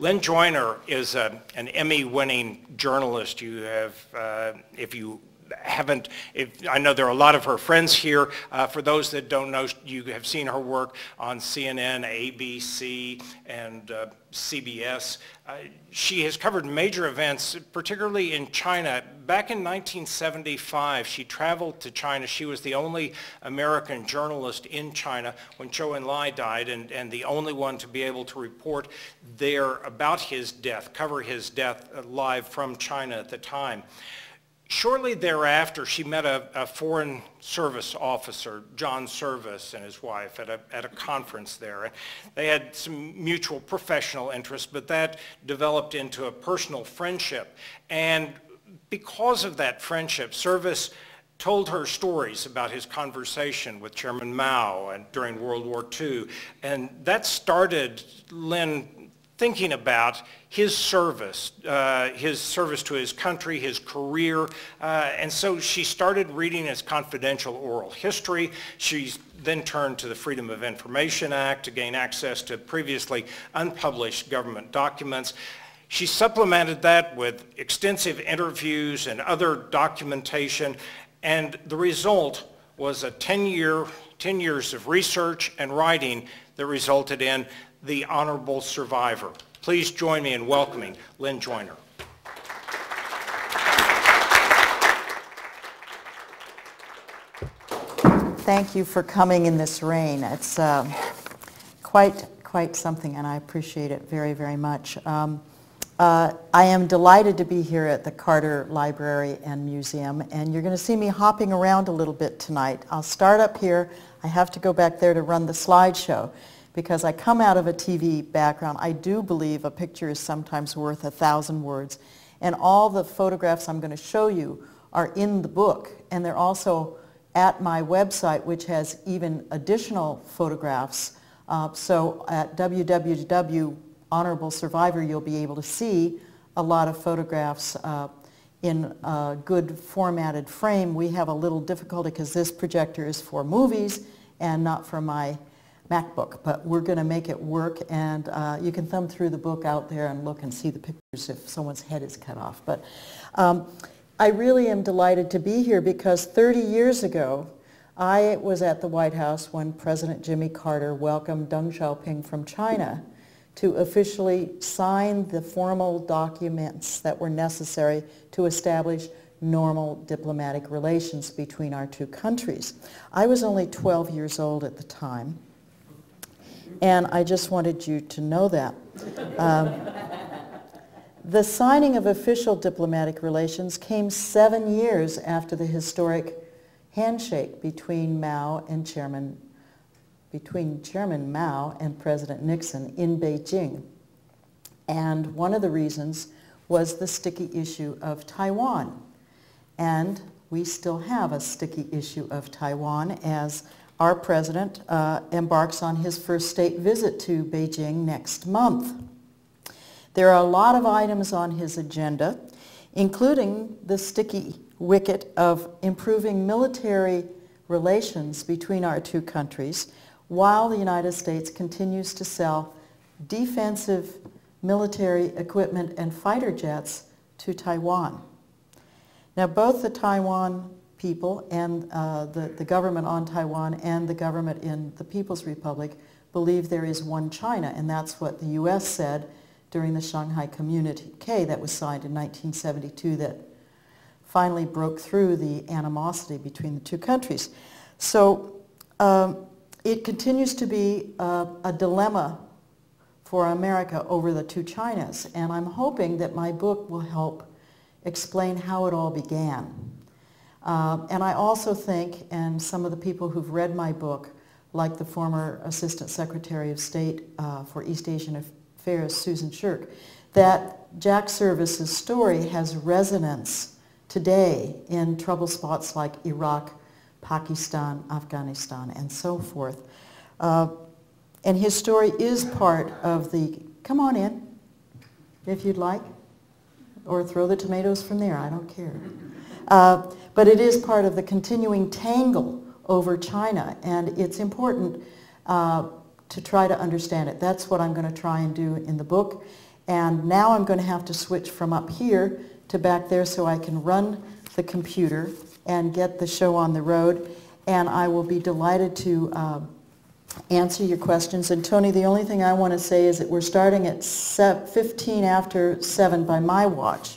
Lynne Joiner is an Emmy-winning journalist. You have, if you haven't, I know there are a lot of her friends here. For those that don't know, you have seen her work on CNN, ABC, and CBS. She has covered major events, particularly in China. Back in 1975, she traveled to China. She was the only American journalist in China when Zhou Enlai died, and the only one to be able to report there about his death, cover his death live from China at the time. Shortly thereafter, she met a Foreign Service officer, John Service, and his wife at a conference there. They had some mutual professional interests, but that developed into a personal friendship. And because of that friendship, Service told her stories about his conversation with Chairman Mao and during World War II. And that started Lynne thinking about his service to his country, his career, and so she started reading his confidential oral history. She then turned to the Freedom of Information Act to gain access to previously unpublished government documents. She supplemented that with extensive interviews and other documentation, and the result was a 10 years of research and writing that resulted in The Honorable Survivor. Please join me in welcoming Lynne Joiner. Thank you for coming in this rain. It's quite something, and I appreciate it very, very much. I am delighted to be here at the Carter Library and Museum, and you're going to see me hopping around a little bit tonight. I'll start up here. I have to go back there to run the slideshow, because I come out of a TV background. I do believe a picture is sometimes worth 1,000 words. And all the photographs I'm going to show you are in the book. And they're also at my website, which has even additional photographs. So at www.honorablesurvivor, you'll be able to see a lot of photographs in a good formatted frame. We have a little difficulty because this projector is for movies and not for my MacBook, but we're going to make it work, and you can thumb through the book out there and look and see the pictures if someone's head is cut off. But I really am delighted to be here because 30 years ago, I was at the White House when President Jimmy Carter welcomed Deng Xiaoping from China to officially sign the formal documents that were necessary to establish normal diplomatic relations between our two countries. I was only 12 years old at the time. And I just wanted you to know that. The signing of official diplomatic relations came 7 years after the historic handshake between Chairman Mao and President Nixon in Beijing. And one of the reasons was the sticky issue of Taiwan. And we still have a sticky issue of Taiwan as our president embarks on his first state visit to Beijing next month. There are a lot of items on his agenda, including the sticky wicket of improving military relations between our two countries, while the United States continues to sell defensive military equipment and fighter jets to Taiwan. Now, both the Taiwan people and the government on Taiwan and the government in the People's Republic believe there is one China, and that's what the U.S. said during the Shanghai Communique that was signed in 1972 that finally broke through the animosity between the two countries. So it continues to be a dilemma for America over the two Chinas, and I'm hoping that my book will help explain how it all began. And I also think, and some of the people who've read my book, like the former Assistant Secretary of State for East Asian Affairs, Susan Shirk, that Jack Service's story has resonance today in trouble spots like Iraq, Pakistan, Afghanistan, and so forth. And his story is part of the, come on in, if you'd like, or throw the tomatoes from there, I don't care. But it is part of the continuing tangle over China, and it's important to try to understand it. That's what I'm going to try and do in the book. And now I'm going to have to switch from up here to back there so I can run the computer and get the show on the road. And I will be delighted to answer your questions. And Tony, the only thing I want to say is that we're starting at 15 after 7 by my watch.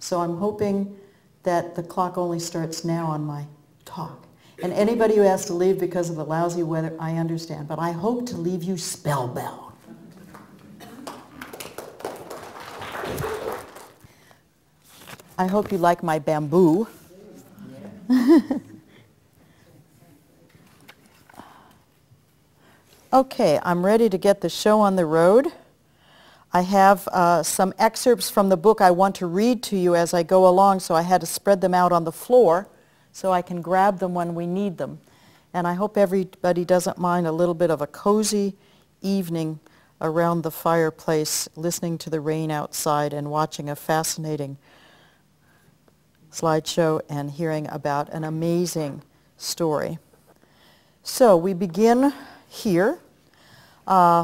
So I'm hoping that the clock only starts now on my talk. And anybody who has to leave because of the lousy weather, I understand. But I hope to leave you spellbound. I hope you like my bamboo. Okay, I'm ready to get the show on the road. I have some excerpts from the book I want to read to you as I go along, so I had to spread them out on the floor so I can grab them when we need them. And I hope everybody doesn't mind a little bit of a cozy evening around the fireplace, listening to the rain outside and watching a fascinating slideshow and hearing about an amazing story. So we begin here. And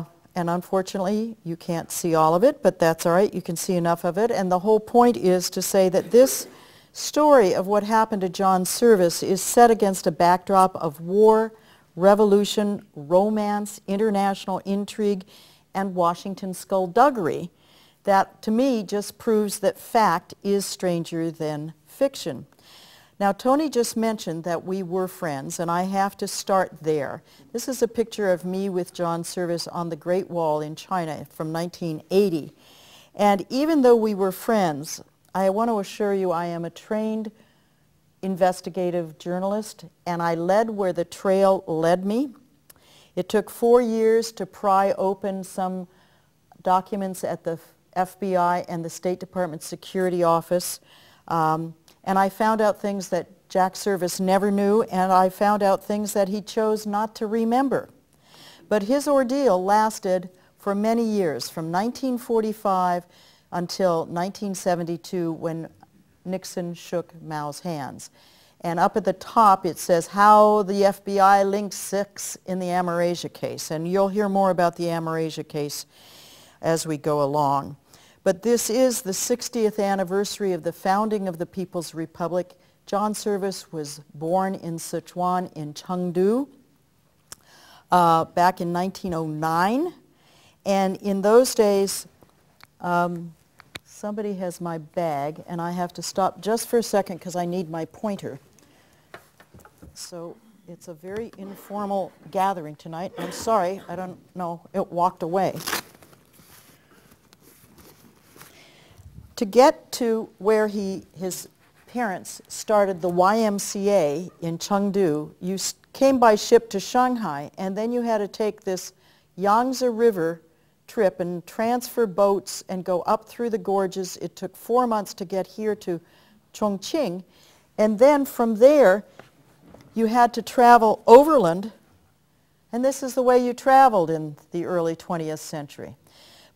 unfortunately, you can't see all of it, but that's all right. You can see enough of it. And the whole point is to say that this story of what happened to John Service is set against a backdrop of war, revolution, romance, international intrigue, and Washington skullduggery. That, to me, just proves that fact is stranger than fiction. Now, Tony just mentioned that we were friends, and I have to start there. This is a picture of me with John Service on the Great Wall in China from 1980. And even though we were friends, I want to assure you I am a trained investigative journalist, and I led where the trail led me. It took 4 years to pry open some documents at the FBI and the State Department Security Office. And I found out things that Jack Service never knew, and I found out things that he chose not to remember. But his ordeal lasted for many years, from 1945 until 1972, when Nixon shook Mao's hands. And up at the top it says how the FBI linked six in the Amerasia case. And you'll hear more about the Amerasia case as we go along. But this is the 60th anniversary of the founding of the People's Republic. John Service was born in Sichuan in Chengdu back in 1909. And in those days, somebody has my bag, and I have to stop just for a second because I need my pointer. So it's a very informal gathering tonight. I'm sorry, I don't know, it walked away. To get to where his parents started the YMCA in Chengdu, you came by ship to Shanghai, and then you had to take this Yangtze River trip and transfer boats and go up through the gorges. It took 4 months to get here to Chongqing, and then from there you had to travel overland, and this is the way you traveled in the early 20th century.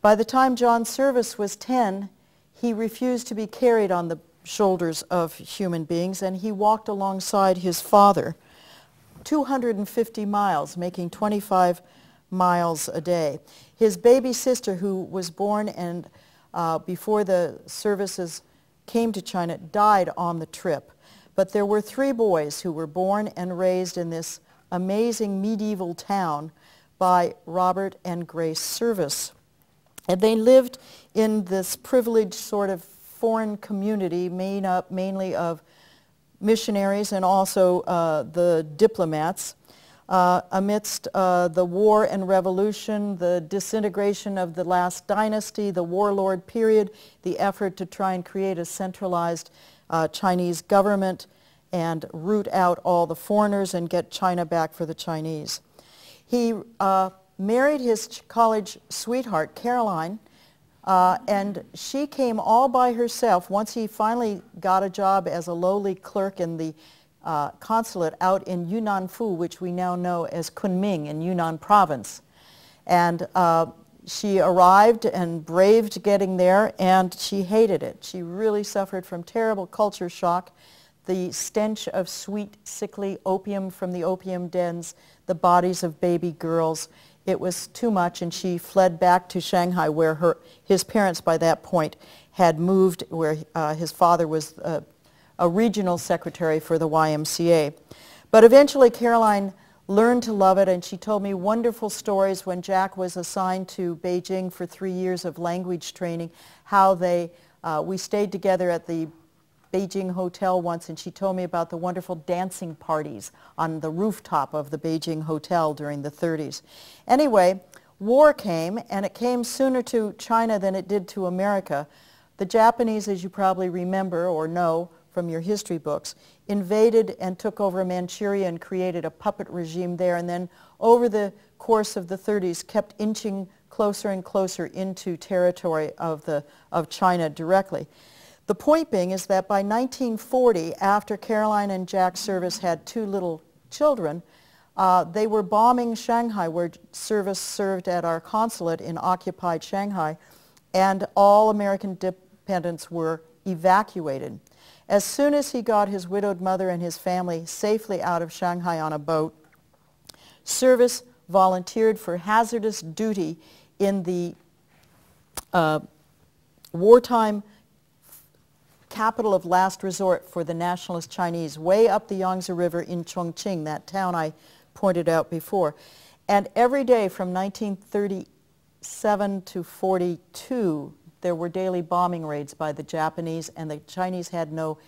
By the time John Service was 10, he refused to be carried on the shoulders of human beings, and he walked alongside his father 250 miles, making 25 miles a day. His baby sister, who was born and before the Services came to China, died on the trip. But there were 3 boys who were born and raised in this amazing medieval town by Robert and Grace Service. And they lived in this privileged sort of foreign community made up mainly of missionaries and also the diplomats amidst the war and revolution, the disintegration of the last dynasty, the warlord period, the effort to try and create a centralized Chinese government and root out all the foreigners and get China back for the Chinese. He married his college sweetheart, Caroline, and she came all by herself once he finally got a job as a lowly clerk in the consulate out in Yunnan Fu, which we now know as Kunming in Yunnan province. And she arrived and braved getting there, and she hated it. She really suffered from terrible culture shock, the stench of sweet, sickly opium from the opium dens, the bodies of baby girls. It was too much, and she fled back to Shanghai, where his parents by that point had moved, where his father was a regional secretary for the YMCA. But eventually Caroline learned to love it, and she told me wonderful stories when Jack was assigned to Beijing for 3 years of language training, how they, we stayed together at the Beijing Hotel once, and she told me about the wonderful dancing parties on the rooftop of the Beijing Hotel during the 30s. Anyway, war came, and it came sooner to China than it did to America. The Japanese, as you probably remember or know from your history books, invaded and took over Manchuria and created a puppet regime there, and then over the course of the 30s kept inching closer and closer into territory of China directly. The point being is that by 1940, after Caroline and Jack Service had two little children, they were bombing Shanghai, where Service served at our consulate in occupied Shanghai, and all American dependents were evacuated. As soon as he got his widowed mother and his family safely out of Shanghai on a boat, Service volunteered for hazardous duty in the wartime capital of last resort for the nationalist Chinese, way up the Yangtze River in Chongqing, that town I pointed out before. And every day from 1937 to 42, there were daily bombing raids by the Japanese, and the Chinese had no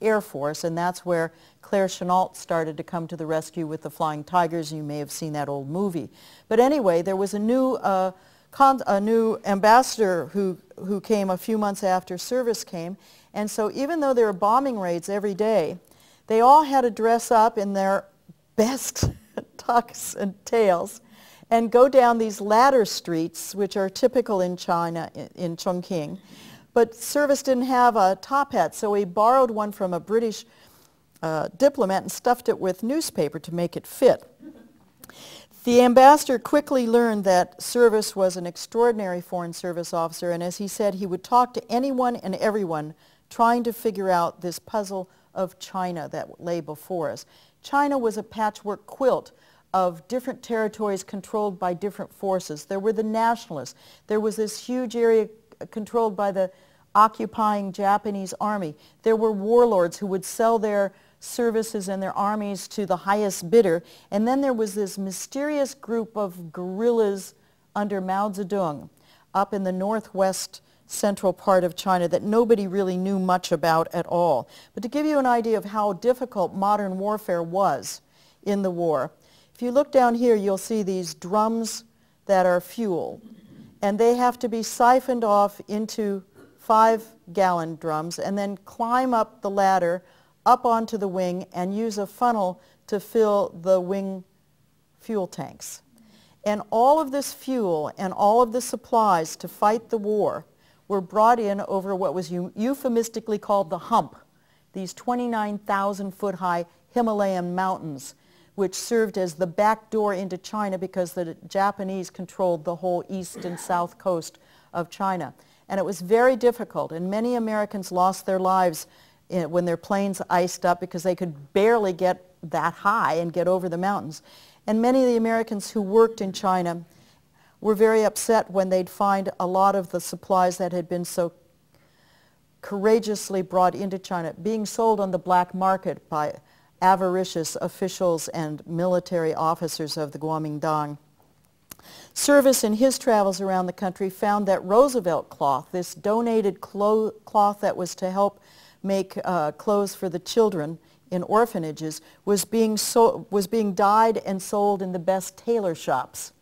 air force, and that's where Claire Chenault started to come to the rescue with the Flying Tigers. You may have seen that old movie. But anyway, there was a new ambassador who came a few months after Service came, and so even though there were bombing raids every day, they all had to dress up in their best tucks and tails and go down these ladder streets, which are typical in China, in Chongqing. But Service didn't have a top hat, so he borrowed one from a British diplomat and stuffed it with newspaper to make it fit. The ambassador quickly learned that Service was an extraordinary Foreign Service officer, and as he said, he would talk to anyone and everyone trying to figure out this puzzle of China that lay before us. China was a patchwork quilt of different territories controlled by different forces. There were the nationalists. There was this huge area controlled by the occupying Japanese army. There were warlords who would sell their services and their armies to the highest bidder. And then there was this mysterious group of guerrillas under Mao Zedong up in the northwest central part of China that nobody really knew much about at all. But to give you an idea of how difficult modern warfare was in the war, if you look down here, you'll see these drums that are fuel, and they have to be siphoned off into 5-gallon drums and then climb up the ladder up onto the wing and use a funnel to fill the wing fuel tanks. And all of this fuel and all of the supplies to fight the war were brought in over what was euphemistically called the Hump, these 29,000-foot-high Himalayan mountains, which served as the back door into China because the Japanese controlled the whole east and south coast of China. And it was very difficult, and many Americans lost their lives when their planes iced up because they could barely get that high and get over the mountains. And many of the Americans who worked in China were very upset when they'd find a lot of the supplies that had been so courageously brought into China being sold on the black market by avaricious officials and military officers of the Kuomintang. Service in his travels around the country found that Roosevelt cloth, this donated cloth that was to help make clothes for the children in orphanages, was being dyed and sold in the best tailor shops.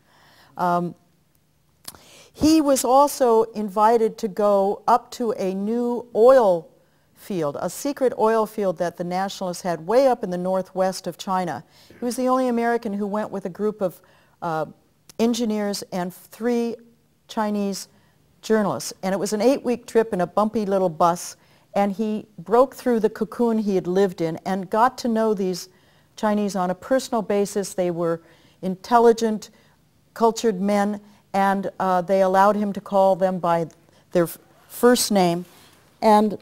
He was also invited to go up to a new oil field, a secret oil field that the nationalists had way up in the northwest of China. He was the only American who went with a group of engineers and 3 Chinese journalists. And it was an 8-week trip in a bumpy little bus, and he broke through the cocoon he had lived in and got to know these Chinese on a personal basis. They were intelligent, cultured men, and they allowed him to call them by their first name. And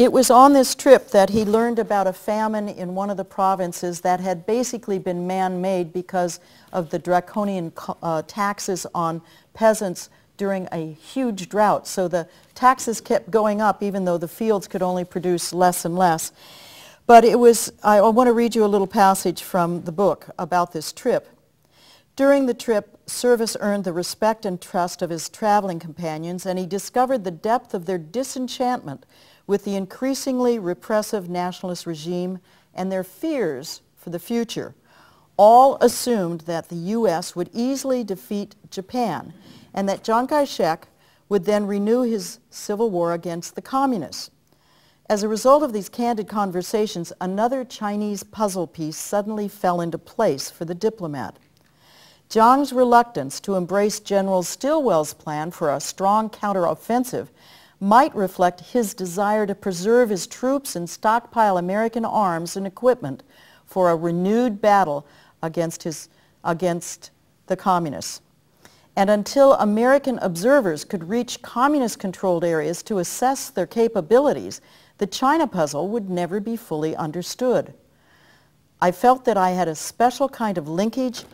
It was on this trip that he learned about a famine in one of the provinces that had basically been man-made because of the draconian taxes on peasants during a huge drought. So the taxes kept going up even though the fields could only produce less and less. But it was, I want to read you a little passage from the book about this trip. During the trip, Service earned the respect and trust of his traveling companions, and he discovered the depth of their disenchantment with the increasingly repressive nationalist regime and their fears for the future. All assumed that the U.S. would easily defeat Japan and that Chiang Kai-shek would then renew his civil war against the communists. As a result of these candid conversations, another Chinese puzzle piece suddenly fell into place for the diplomat. Chiang's reluctance to embrace General Stilwell's plan for a strong counteroffensive might reflect his desire to preserve his troops and stockpile American arms and equipment for a renewed battle against the communists. And until American observers could reach communist-controlled areas to assess their capabilities, the China puzzle would never be fully understood. I felt that I had a special kind of linkage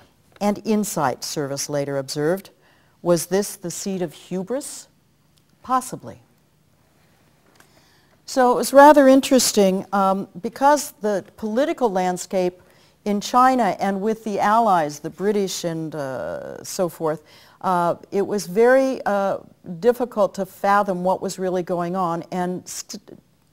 and insight, Service later observed. Was this the seed of hubris? Possibly. So it was rather interesting because the political landscape in China and with the Allies, the British and so forth, it was very difficult to fathom what was really going on, and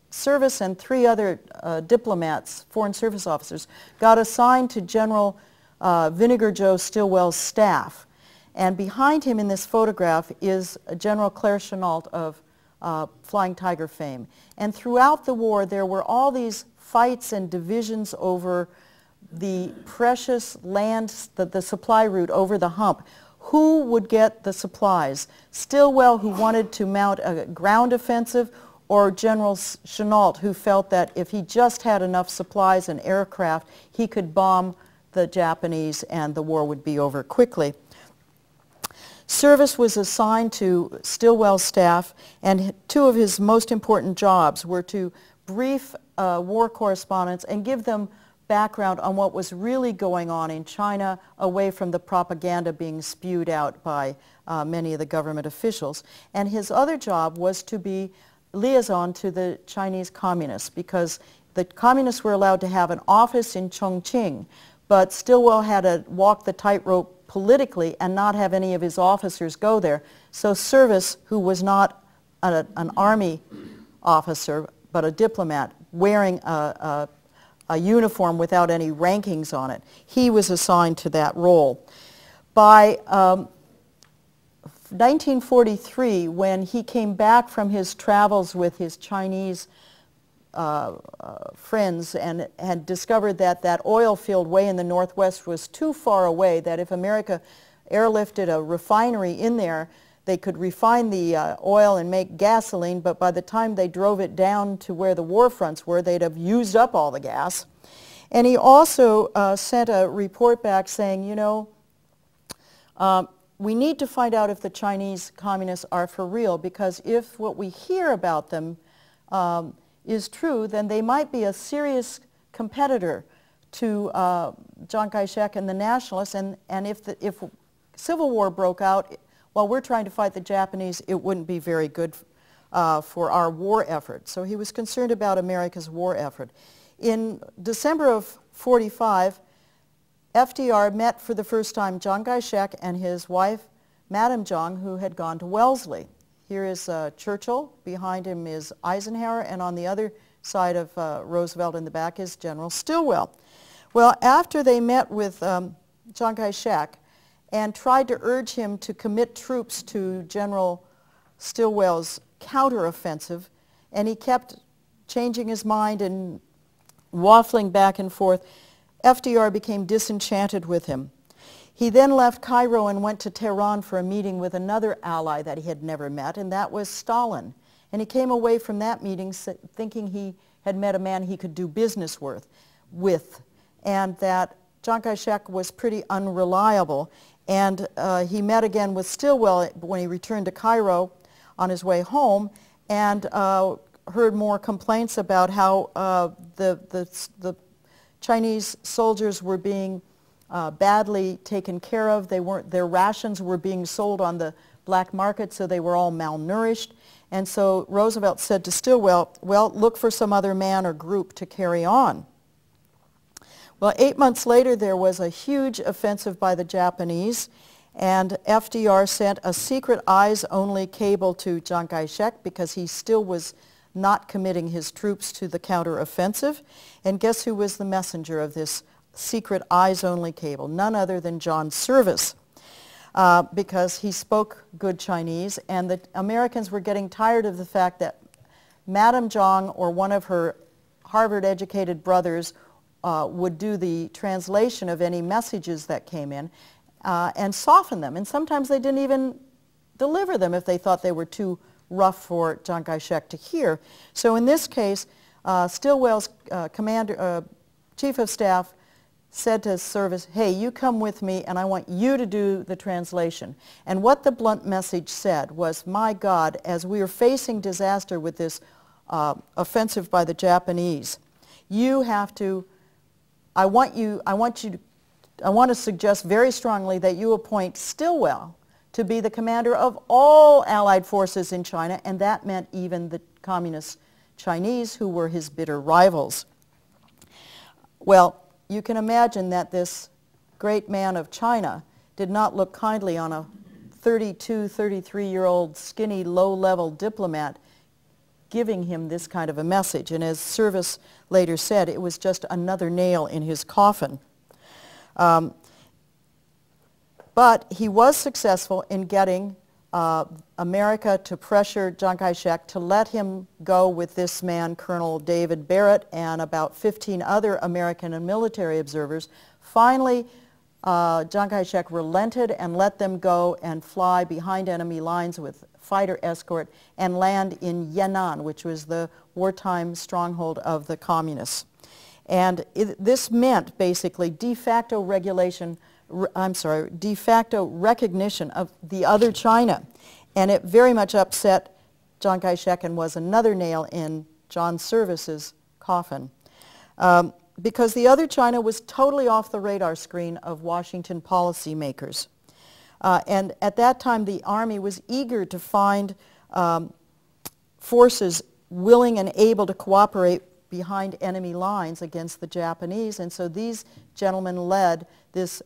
Service and three other diplomats, foreign service officers, got assigned to General Vinegar Joe Stilwell's staff. And behind him in this photograph is General Claire Chenault of Flying Tiger fame. And throughout the war there were all these fights and divisions over the precious land, the supply route over the hump. Who would get the supplies? Stilwell, who wanted to mount a ground offensive, or General Chenault, who felt that if he just had enough supplies and aircraft he could bomb the Japanese and the war would be over quickly. Service was assigned to Stilwell's staff, and two of his most important jobs were to brief war correspondents and give them background on what was really going on in China away from the propaganda being spewed out by many of the government officials. And his other job was to be liaison to the Chinese communists, because the communists were allowed to have an office in Chongqing, but Stilwell had to walk the tightrope politically and not have any of his officers go there. So Service, who was not an army officer but a diplomat wearing a uniform without any rankings on it, he was assigned to that role. By 1943, when he came back from his travels with his Chinese friends and had discovered that that oil field way in the northwest was too far away, that if America airlifted a refinery in there, they could refine the oil and make gasoline, but by the time they drove it down to where the war fronts were, they'd have used up all the gas. And he also sent a report back saying, you know, we need to find out if the Chinese communists are for real, because if what we hear about them is true, then they might be a serious competitor to Chiang Kai-shek and the nationalists, and if civil war broke out while we're trying to fight the Japanese, it wouldn't be very good for our war effort. So he was concerned about America's war effort. In December of '45, FDR met for the first time Chiang Kai-shek and his wife, Madame Chiang, who had gone to Wellesley. Here is Churchill, behind him is Eisenhower, and on the other side of Roosevelt in the back is General Stilwell. Well, after they met with Chiang Kai-shek and tried to urge him to commit troops to General Stilwell's counteroffensive, and he kept changing his mind and waffling back and forth, FDR became disenchanted with him. He then left Cairo and went to Tehran for a meeting with another ally that he had never met, and that was Stalin. And he came away from that meeting thinking he had met a man he could do business with, and that Chiang Kai-shek was pretty unreliable. And he met again with Stilwell when he returned to Cairo on his way home, and heard more complaints about how the Chinese soldiers were being badly taken care of. They weren't, their rations were being sold on the black market, so they were all malnourished. And so Roosevelt said to Stilwell, well, look for some other man or group to carry on. Well, 8 months later, there was a huge offensive by the Japanese, and FDR sent a secret eyes-only cable to Chiang Kai-shek because he still was not committing his troops to the counteroffensive. And guess who was the messenger of this secret eyes-only cable? None other than John Service, because he spoke good Chinese, and the Americans were getting tired of the fact that Madame Zhang or one of her Harvard-educated brothers would do the translation of any messages that came in and soften them. And sometimes they didn't even deliver them if they thought they were too rough for Chiang Kai-shek to hear. So in this case, Stilwell's chief of staff said to Service, hey, you come with me and I want you to do the translation. And what the blunt message said was, my God, as we are facing disaster with this offensive by the Japanese, you have to, I want to suggest very strongly that you appoint Stilwell to be the commander of all Allied forces in China, and that meant even the communist Chinese, who were his bitter rivals. Well, you can imagine that this great man of China did not look kindly on a 32, 33-year-old skinny, low-level diplomat giving him this kind of a message. And as Service later said, it was just another nail in his coffin. But he was successful in getting America to pressure Chiang Kai-shek to let him go with this man, Colonel David Barrett, and about 15 other American and military observers. Finally, Chiang Kai-shek relented and let them go and fly behind enemy lines with fighter escort and land in Yan'an, which was the wartime stronghold of the communists. And this meant basically de facto regulation, de facto recognition of the other China. And it very much upset Chiang Kai-shek and was another nail in John Service's coffin. Because the other China was totally off the radar screen of Washington policymakers. And at that time, the Army was eager to find forces willing and able to cooperate behind enemy lines against the Japanese. And so these gentlemen led this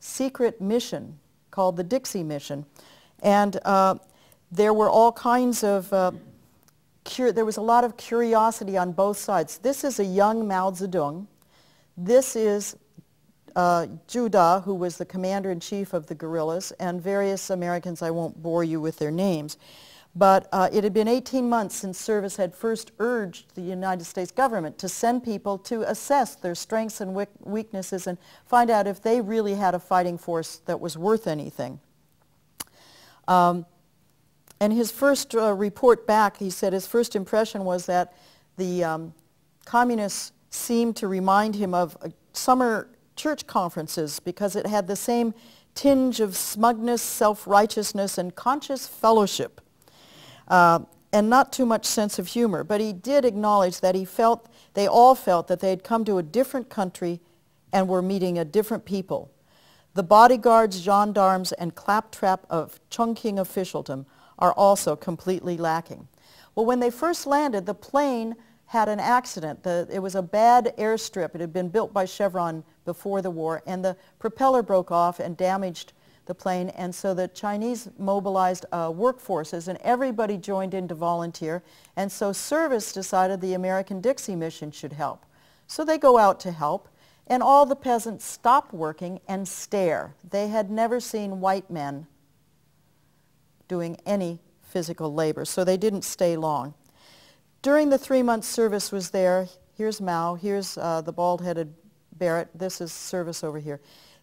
secret mission called the Dixie Mission. And there were all kinds of, there was a lot of curiosity on both sides. This is a young Mao Zedong. This is Judah, who was the commander-in-chief of the guerrillas, and various Americans. I won't bore you with their names. But it had been 18 months since Service had first urged the United States government to send people to assess their strengths and weaknesses and find out if they really had a fighting force that was worth anything. And his first report back, he said his first impression was that the communists seemed to remind him of summer church conferences because it had the same tinge of smugness, self-righteousness, and conscious fellowship. And not too much sense of humor, but he did acknowledge that he felt, they all felt that they had come to a different country and were meeting a different people. The bodyguards, gendarmes, and claptrap of Chongqing officialdom are also completely lacking. Well, when they first landed, the plane had an accident. It was a bad airstrip. It had been built by Chevron before the war, and the propeller broke off and damaged the plane, and so the Chinese mobilized workforces, and everybody joined in to volunteer, and so Service decided the American Dixie Mission should help. So they go out to help, and all the peasants stop working and stare. They had never seen white men doing any physical labor, so they didn't stay long. During the 3 months Service was there, here's Mao, here's the bald-headed Barrett, this is Service over here.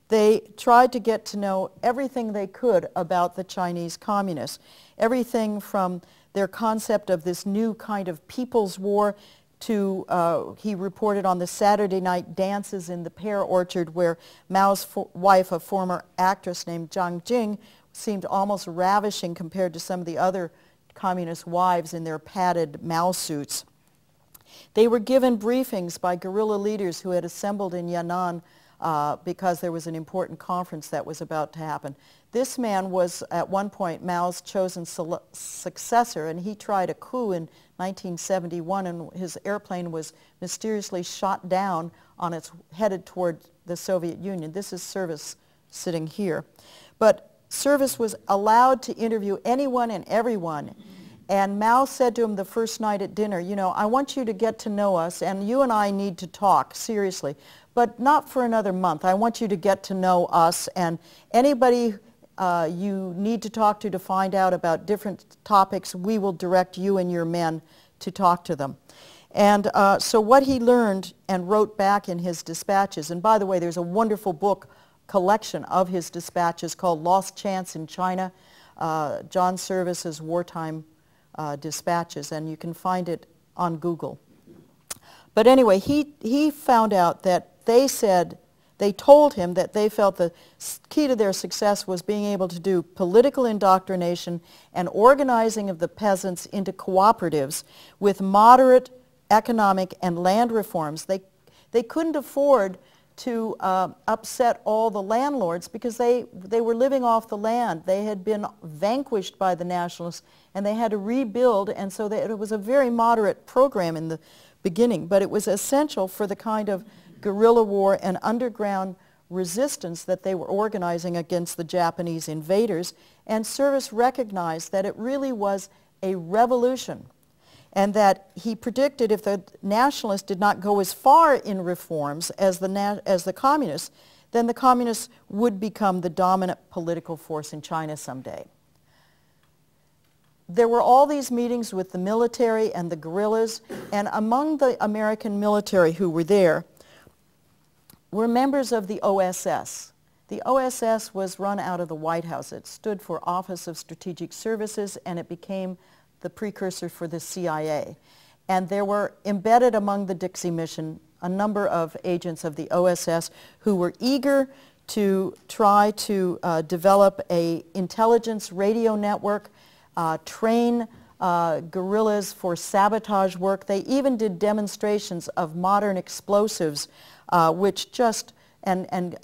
They tried to get to know everything they could about the Chinese communists, everything from their concept of this new kind of people's war to, he reported on the Saturday night dances in the pear orchard where Mao's wife, a former actress named Zhang Jing, seemed almost ravishing compared to some of the other communist wives in their padded Mao suits. They were given briefings by guerrilla leaders who had assembled in Yan'an because there was an important conference that was about to happen. This man was, at one point, Mao's chosen successor, and he tried a coup in 1971, and his airplane was mysteriously shot down on its headed toward the Soviet Union. This is Service sitting here. But Service was allowed to interview anyone and everyone. And Mao said to him the first night at dinner, you know, I want you to get to know us, and you and I need to talk, seriously, but not for another month. I want you to get to know us, and anybody you need to talk to find out about different topics, we will direct you and your men to talk to them. And so what he learned and wrote back in his dispatches, and by the way, there's a wonderful book collection of his dispatches called Lost Chance in China, John Service's Wartime Dispatches, and you can find it on Google. But anyway, he found out that they said, they told him that they felt the key to their success was being able to do political indoctrination and organizing of the peasants into cooperatives with moderate economic and land reforms. They couldn't afford to upset all the landlords because they were living off the land. They had been vanquished by the nationalists and they had to rebuild, and so it was a very moderate program in the beginning, but it was essential for the kind of guerrilla war and underground resistance that they were organizing against the Japanese invaders, and Service recognized that it really was a revolution and that he predicted if the nationalists did not go as far in reforms as the communists, then the communists would become the dominant political force in China someday. There were all these meetings with the military and the guerrillas, and among the American military who were there were members of the OSS. The OSS was run out of the White House. It stood for Office of Strategic Services, and it became the precursor for the CIA. And there were embedded among the Dixie Mission a number of agents of the OSS who were eager to try to develop an intelligence radio network, train guerrillas for sabotage work. They even did demonstrations of modern explosives which just, and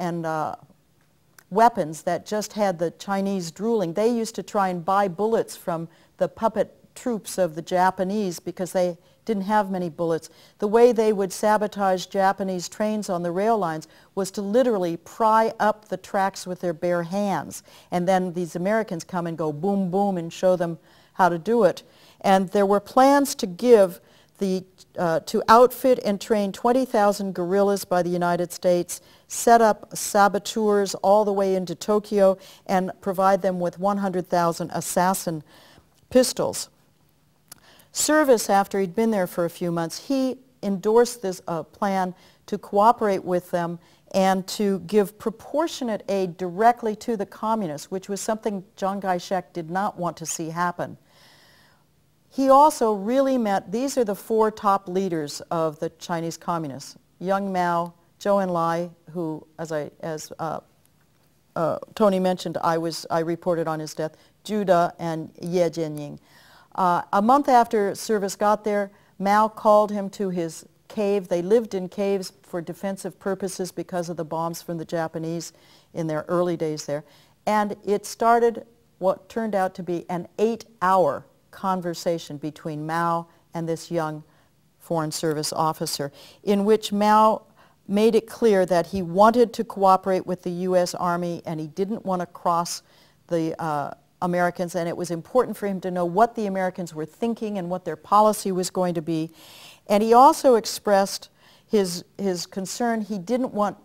weapons that just had the Chinese drooling. They used to try and buy bullets from the puppet troops of the Japanese because they didn't have many bullets. The way they would sabotage Japanese trains on the rail lines was to literally pry up the tracks with their bare hands, and then these Americans come and go boom boom and show them how to do it. And there were plans to give the to outfit and train 20,000 guerrillas by the United States, set up saboteurs all the way into Tokyo, and provide them with 100,000 assassin pistols. Service, after he'd been there for a few months, he endorsed this plan to cooperate with them and to give proportionate aid directly to the communists, which was something Chiang Kai-shek did not want to see happen. He also really met, these are the four top leaders of the Chinese communists, Young Mao, Zhou Enlai, who, as Tony mentioned, I reported on his death, Judah, and Ye Jianying. A month after Service got there, Mao called him to his cave. They lived in caves for defensive purposes because of the bombs from the Japanese in their early days there. And it started what turned out to be an 8-hour conversation between Mao and this young Foreign Service officer, in which Mao made it clear that he wanted to cooperate with the U.S. Army and he didn't want to cross the Americans, and it was important for him to know what the Americans were thinking and what their policy was going to be. And he also expressed his concern. He didn't want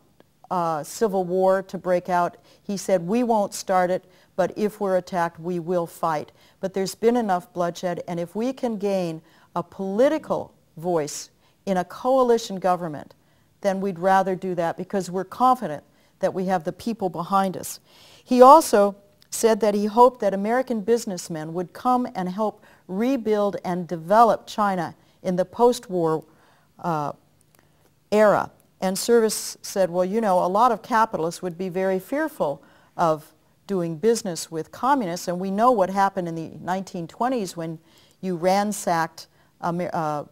civil war to break out. He said, we won't start it, but if we're attacked, we will fight. But there's been enough bloodshed, and if we can gain a political voice in a coalition government, then we'd rather do that because we're confident that we have the people behind us. He also said that he hoped that American businessmen would come and help rebuild and develop China in the post-war era. And Service said, well, you know, a lot of capitalists would be very fearful of doing business with communists. And we know what happened in the 1920s when you ransacked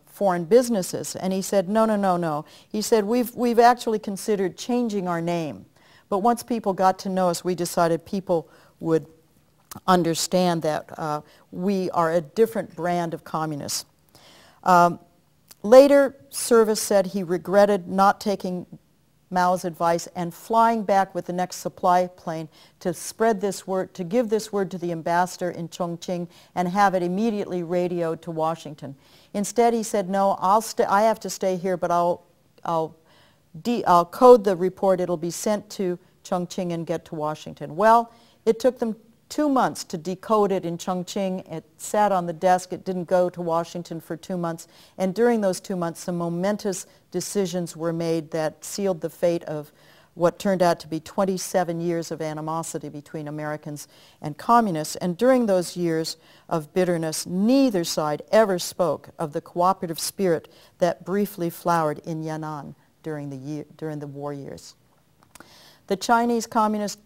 foreign businesses. And he said, no, no, no, no. He said, we've actually considered changing our name. But once people got to know us, we decided people would understand that we are a different brand of communists. Later, Service said he regretted not taking Mao's advice and flying back with the next supply plane to spread this word, to give this word to the ambassador in Chongqing and have it immediately radioed to Washington. Instead, he said, no, I have to stay here, but I'll code the report. It'll be sent to Chongqing and get to Washington. Well, it took them 2 months to decode it in Chongqing. It sat on the desk. It didn't go to Washington for 2 months. And during those 2 months, some momentous decisions were made that sealed the fate of what turned out to be 27 years of animosity between Americans and communists. And during those years of bitterness, neither side ever spoke of the cooperative spirit that briefly flowered in Yan'an during the war years. The Chinese communists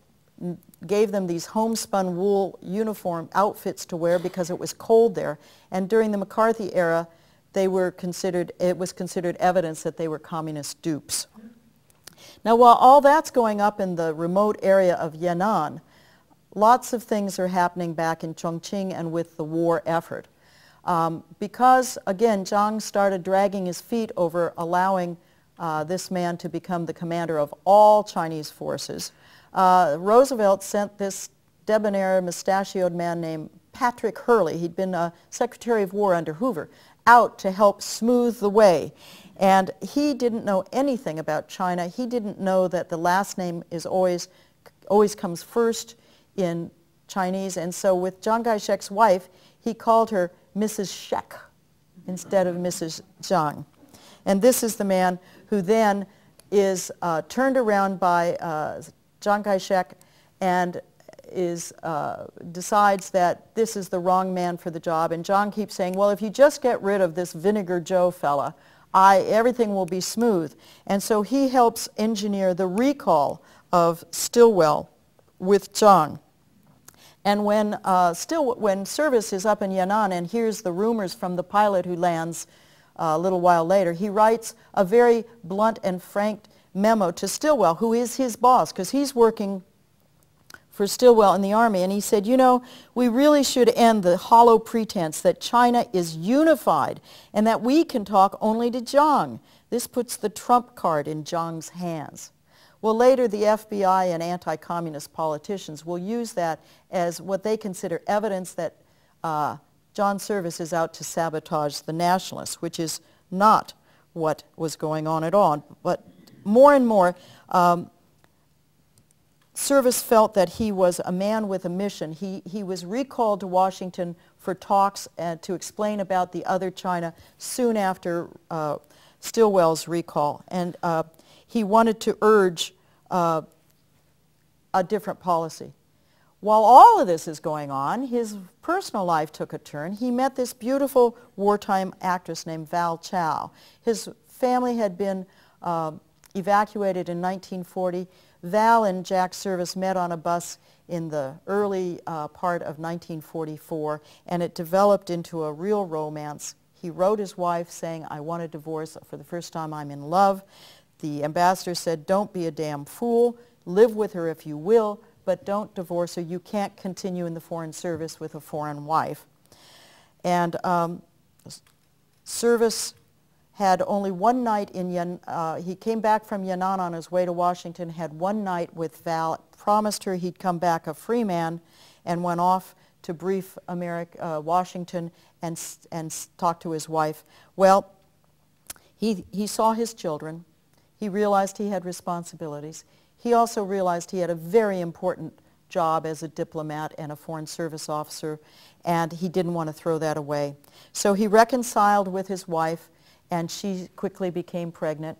gave them these homespun wool uniform outfits to wear because it was cold there. And during the McCarthy era, it was considered evidence that they were communist dupes. Now, while all that's going up in the remote area of Yan'an, lots of things are happening back in Chongqing and with the war effort. Because, again, Zhang started dragging his feet over allowing this man to become the commander of all Chinese forces, Roosevelt sent this debonair, mustachioed man named Patrick Hurley, he'd been Secretary of War under Hoover, out to help smooth the way. And he didn't know anything about China. He didn't know that the last name is always comes first in Chinese. And so with Chiang Kai-shek's wife, he called her Mrs. Shek instead of Mrs. Zhang. And this is the man who then is turned around by Chiang Kai-shek and decides that this is the wrong man for the job. And John keeps saying, well, if you just get rid of this Vinegar Joe fella, everything will be smooth. And so he helps engineer the recall of Stilwell with John. And when Service is up in Yan'an and hears the rumors from the pilot who lands a little while later, he writes a very blunt and frank memo to Stilwell, who is his boss, because he's working for Stilwell in the Army, and he said, you know, we really should end the hollow pretense that China is unified and that we can talk only to Zhang. This puts the trump card in Zhang's hands. Well, later the FBI and anti-communist politicians will use that as what they consider evidence that John Service is out to sabotage the nationalists, which is not what was going on at all. But more and more, Service felt that he was a man with a mission. He was recalled to Washington for talks to explain about the other China soon after Stilwell's recall. And he wanted to urge a different policy. While all of this is going on, his personal life took a turn. He met this beautiful wartime actress named Val Chow. His family had been evacuated in 1940. Val and Jack Service met on a bus in the early part of 1944, and it developed into a real romance. He wrote his wife saying, I want a divorce. For the first time, I'm in love. The ambassador said, don't be a damn fool. Live with her if you will, but don't divorce her. You can't continue in the foreign service with a foreign wife. And Service had only one night in Yan'an. He came back from Yan'an on his way to Washington, had one night with Val, promised her he'd come back a free man, and went off to brief Washington and talk to his wife. Well, he saw his children. He realized he had responsibilities. He also realized he had a very important job as a diplomat and a foreign service officer, and he didn't want to throw that away. So he reconciled with his wife, and she quickly became pregnant.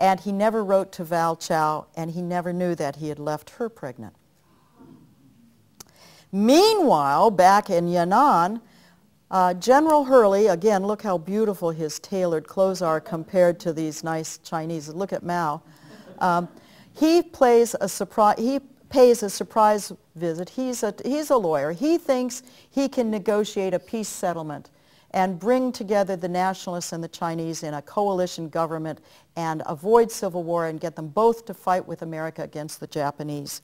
And he never wrote to Val Chow, and he never knew that he had left her pregnant. Meanwhile, back in Yan'an, General Hurley, again, look how beautiful his tailored clothes are compared to these nice Chinese. Look at Mao. He plays a surprise. He pays a surprise visit. He's a lawyer. He thinks he can negotiate a peace settlement and bring together the nationalists and the Chinese in a coalition government and avoid civil war and get them both to fight with America against the Japanese.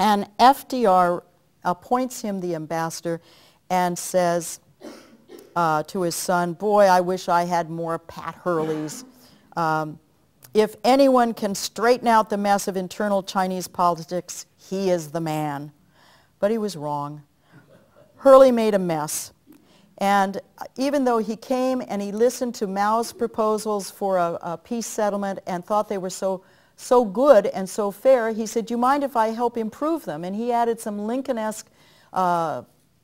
And FDR appoints him the ambassador and says to his son, boy, I wish I had more Pat Hurleys. If anyone can straighten out the mess of internal Chinese politics, he is the man. But he was wrong. Hurley made a mess. And even though he came and he listened to Mao's proposals for a peace settlement and thought they were so good and so fair, he said, do you mind if I help improve them? And he added some Lincoln-esque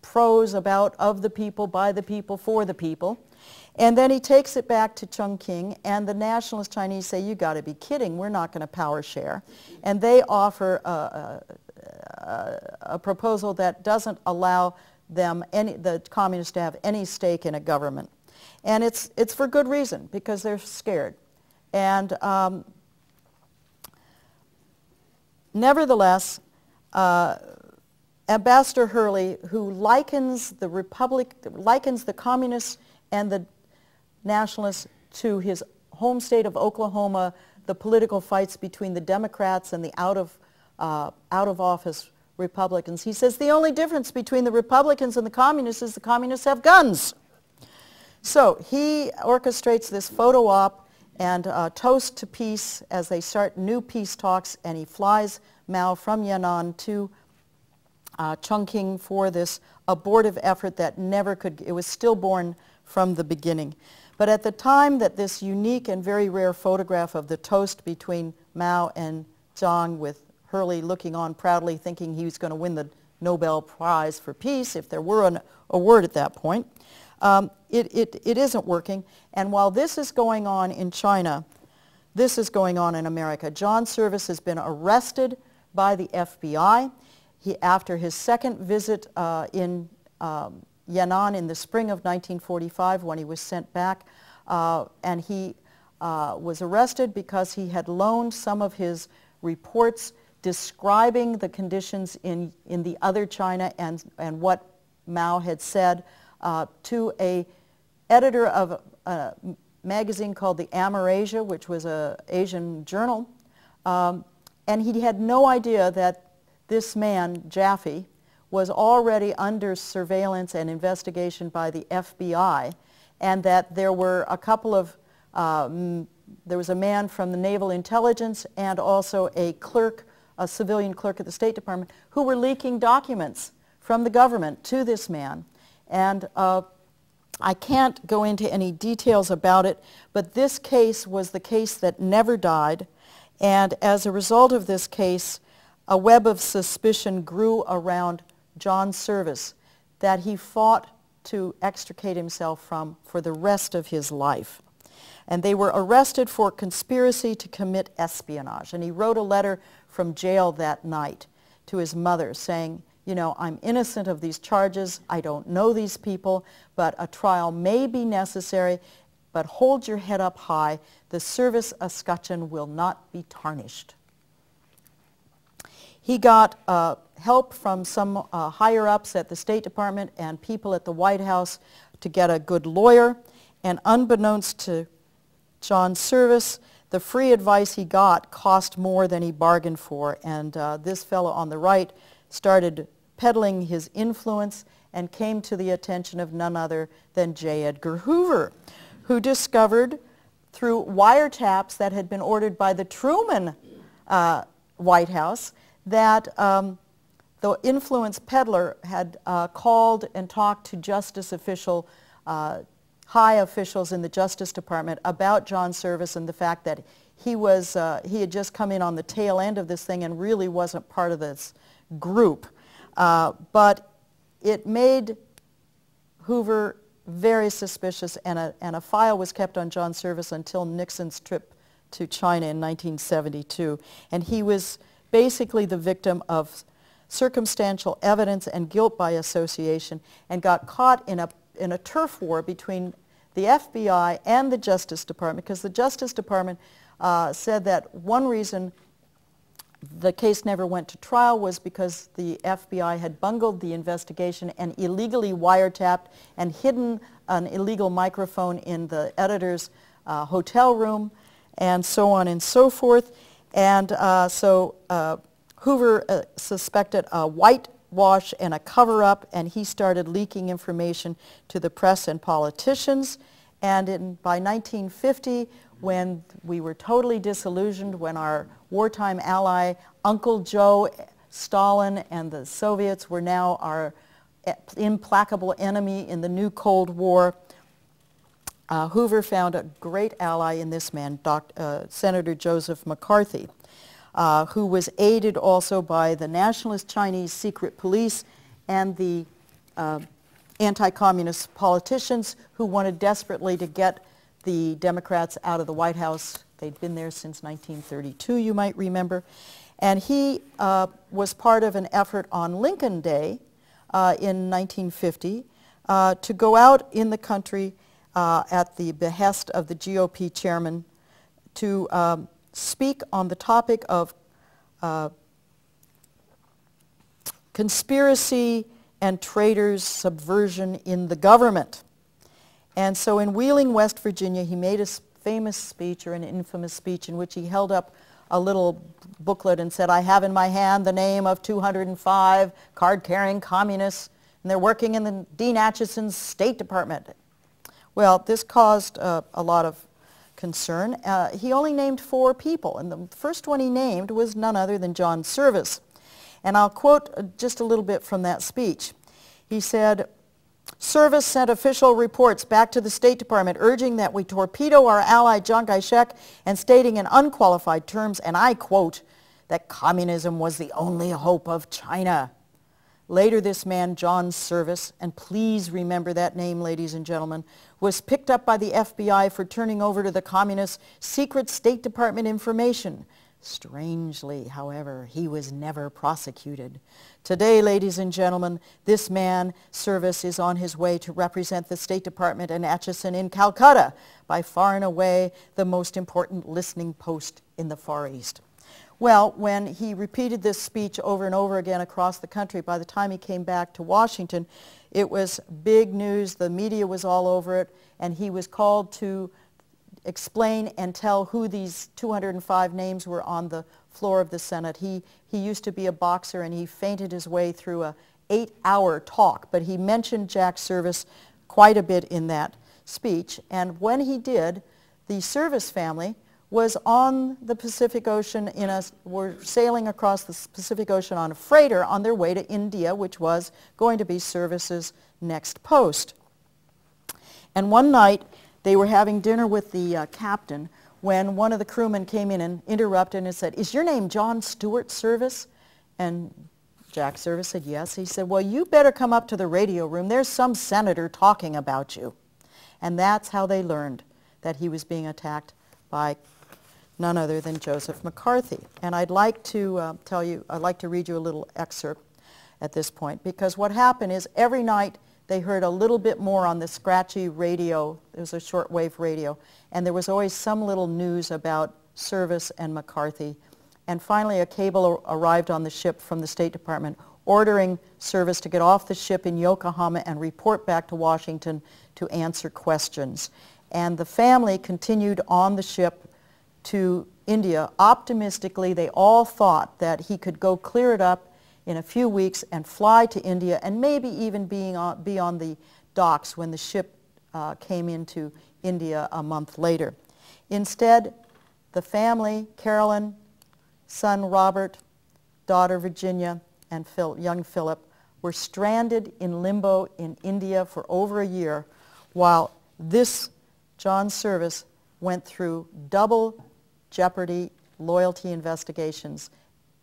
prose about of the people, by the people, for the people. And then he takes it back to Chongqing, and the nationalist Chinese say, you got to be kidding, we're not going to power share. And they offer a proposal that doesn't allow them, the communists, to have any stake in a government. And it's for good reason, because they're scared. And nevertheless, Ambassador Hurley, who likens the communists and the nationalists to his home state of Oklahoma, the political fights between the Democrats and the out of office Republicans. He says the only difference between the Republicans and the communists is the communists have guns. So he orchestrates this photo op and toast to peace as they start new peace talks, and he flies Mao from Yan'an to Chongqing for this abortive effort that never could, it was stillborn from the beginning. But at the time that this unique and very rare photograph of the toast between Mao and Zhang, with Hurley looking on proudly, thinking he was going to win the Nobel Prize for Peace, if there were an award at that point, it isn't working. And while this is going on in China, this is going on in America. John Service has been arrested by the FBI. He, after his second visit in Yan'an in the spring of 1945, when he was sent back, and he was arrested because he had loaned some of his reports describing the conditions in the other China and what Mao had said to a editor of a magazine called the Amerasia, which was an Asian journal, and he had no idea that this man, Jaffe, was already under surveillance and investigation by the FBI, and that there were a couple of, there was a man from the Naval Intelligence and also a clerk, a civilian clerk at the State Department, who were leaking documents from the government to this man. And I can't go into any details about it, but this case was the case that never died, and as a result of this case, a web of suspicion grew around John Service that he fought to extricate himself from for the rest of his life. And they were arrested for conspiracy to commit espionage. And he wrote a letter from jail that night to his mother saying, you know, I'm innocent of these charges. I don't know these people, but a trial may be necessary, but hold your head up high. The Service escutcheon will not be tarnished. He got help from some higher-ups at the State Department and people at the White House to get a good lawyer. And unbeknownst to John Service, the free advice he got cost more than he bargained for. And this fellow on the right started peddling his influence and came to the attention of none other than J. Edgar Hoover, who discovered through wiretaps that had been ordered by the Truman White House that the influence peddler had called and talked to justice official, high officials in the Justice Department about John Service and the fact that he had just come in on the tail end of this thing and really wasn't part of this group. But it made Hoover very suspicious, and a file was kept on John Service until Nixon's trip to China in 1972. And he was basically the victim of circumstantial evidence and guilt by association, and got caught in a turf war between the FBI and the Justice Department, because the Justice Department said that one reason the case never went to trial was because the FBI had bungled the investigation and illegally wiretapped and hidden an illegal microphone in the editor's hotel room, and so on and so forth. And so Hoover suspected a whitewash and a cover-up, and he started leaking information to the press and politicians. And by 1950, when we were totally disillusioned, when our wartime ally, Uncle Joe, Stalin, and the Soviets were now our implacable enemy in the new Cold War, Hoover found a great ally in this man, Senator Joseph McCarthy, who was aided also by the nationalist Chinese secret police and the anti-communist politicians who wanted desperately to get the Democrats out of the White House. They'd been there since 1932, you might remember. And he was part of an effort on Lincoln Day in 1950 to go out in the country at the behest of the GOP chairman to speak on the topic of conspiracy and traitors, subversion in the government. And so in Wheeling, West Virginia, he made a famous speech, or an infamous speech, in which he held up a little booklet and said, "I have in my hand the name of 205 card-carrying communists, and they're working in the Dean Acheson's State Department." Well, this caused a lot of concern. He only named 4 people, and the first one he named was none other than John Service. And I'll quote just a little bit from that speech. He said, "Service sent official reports back to the State Department urging that we torpedo our ally Chiang Kai-shek and stating in unqualified terms, and I quote, that communism was the only hope of China." Later, this man, John Service, and please remember that name, ladies and gentlemen, was picked up by the FBI for turning over to the communists secret State Department information. Strangely, however, he was never prosecuted. Today, ladies and gentlemen, this man, Service, is on his way to represent the State Department and Acheson in Calcutta, by far and away the most important listening post in the Far East. Well, when he repeated this speech over and over again across the country, by the time he came back to Washington, it was big news. The media was all over it, and he was called to explain and tell who these 205 names were on the floor of the Senate. He used to be a boxer, and he fainted his way through a 8-hour talk, but he mentioned Jack Service quite a bit in that speech. And when he did, the Service family was on the Pacific Ocean were sailing across the Pacific Ocean on a freighter on their way to India, which was going to be Service's next post. And one night, they were having dinner with the captain when one of the crewmen came in and interrupted and said, "Is your name John Stewart Service?" And Jack Service said, "Yes." He said, "Well, you better come up to the radio room. There's some senator talking about you." And that's how they learned that he was being attacked by none other than Joseph McCarthy. And I'd like to I'd like to read you a little excerpt at this point, because what happened is every night they heard a little bit more on the scratchy radio. There was a shortwave radio, and there was always some little news about Service and McCarthy. And finally, a cable arrived on the ship from the State Department ordering Service to get off the ship in Yokohama and report back to Washington to answer questions. And the family continued on the ship to India. Optimistically, they all thought that he could go clear it up in a few weeks and fly to India, and maybe even be on the docks when the ship came into India a month later. Instead, the family, Caroline, son Robert, daughter Virginia, and young Philip, were stranded in limbo in India for over a year, while this John Service went through double jeopardy loyalty investigations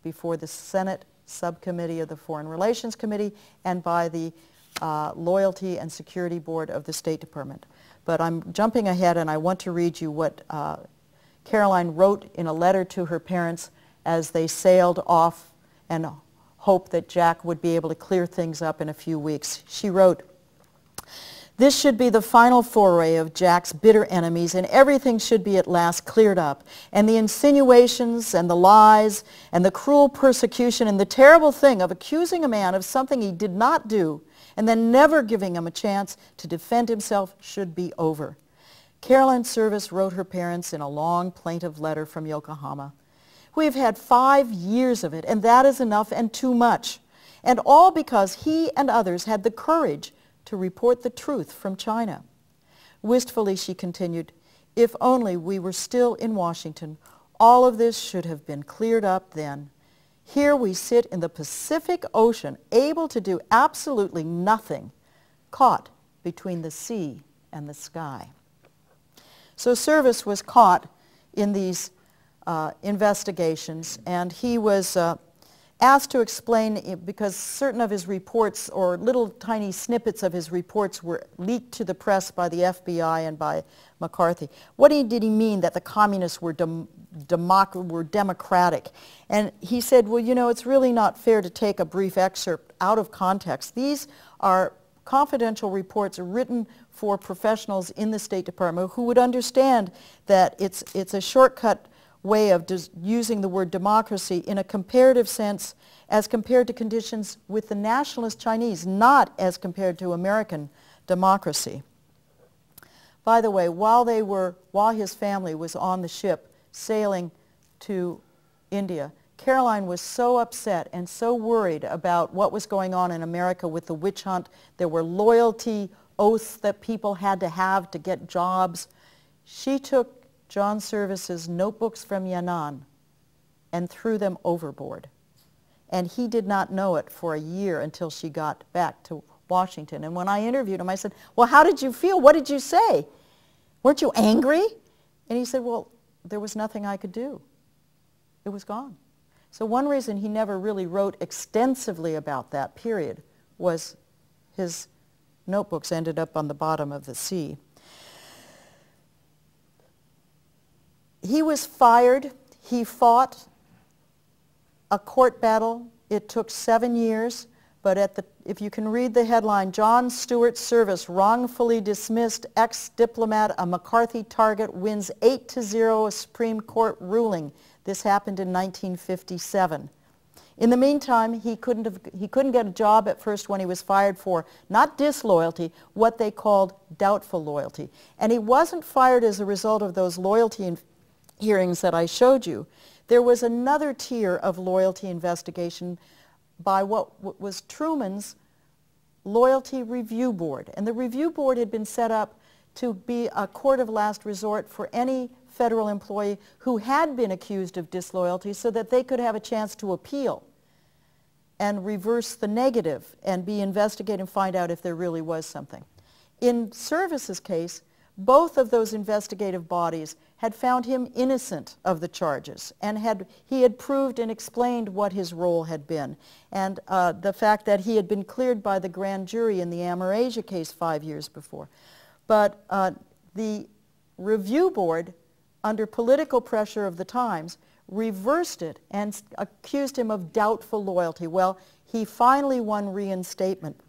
before the Senate subcommittee of the Foreign Relations Committee and by the Loyalty and Security Board of the State Department. But I'm jumping ahead, and I want to read you what Caroline wrote in a letter to her parents as they sailed off and hoped that Jack would be able to clear things up in a few weeks. She wrote, This should be the final foray of Jack's bitter enemies, and everything should be at last cleared up. And the insinuations and the lies and the cruel persecution and the terrible thing of accusing a man of something he did not do and then never giving him a chance to defend himself should be over. Caroline Service wrote her parents in a long plaintive letter from Yokohama. We've had 5 years of it, and that is enough and too much. And all because he and others had the courage to report the truth from China. Wistfully, she continued, if only we were still in Washington, all of this should have been cleared up then. Here we sit in the Pacific Ocean, able to do absolutely nothing, caught between the sea and the sky. So Service was caught in these investigations, and he was asked to explain, because certain of his reports or little tiny snippets of his reports were leaked to the press by the FBI and by McCarthy. What did he mean that the communists were democratic? And he said, well, you know, it's really not fair to take a brief excerpt out of context. These are confidential reports written for professionals in the State Department who would understand that it's a shortcut way of using the word democracy in a comparative sense as compared to conditions with the nationalist Chinese, not as compared to American democracy. By the way, while his family was on the ship sailing to India, Caroline was so upset and so worried about what was going on in America with the witch hunt. There were loyalty oaths that people had to have to get jobs. She took John Service's notebooks from Yan'an and threw them overboard. And he did not know it for a year until she got back to Washington. And when I interviewed him, I said, well, how did you feel? What did you say? Weren't you angry? And he said, well, there was nothing I could do. It was gone. So one reason he never really wrote extensively about that period was his notebooks ended up on the bottom of the sea. He was fired. He fought a court battle. It took 7 years, but if you can read the headline, John Stewart Service wrongfully dismissed ex-diplomat, a McCarthy target, wins 8-0 a Supreme Court ruling. This happened in 1957. In the meantime, he couldn't get a job at first when he was fired for not disloyalty, what they called doubtful loyalty. And he wasn't fired as a result of those loyalty hearings that I showed you. There was another tier of loyalty investigation by what was Truman's Loyalty Review Board. And the review board had been set up to be a court of last resort for any federal employee who had been accused of disloyalty so that they could have a chance to appeal and reverse the negative and be investigated and find out if there really was something. In Service's case, both of those investigative bodies had found him innocent of the charges, and he had proved and explained what his role had been, and the fact that he had been cleared by the grand jury in the Amerasia case 5 years before. But the review board, under political pressure of the times, reversed it and accused him of doubtful loyalty. Well, he finally won reinstatement.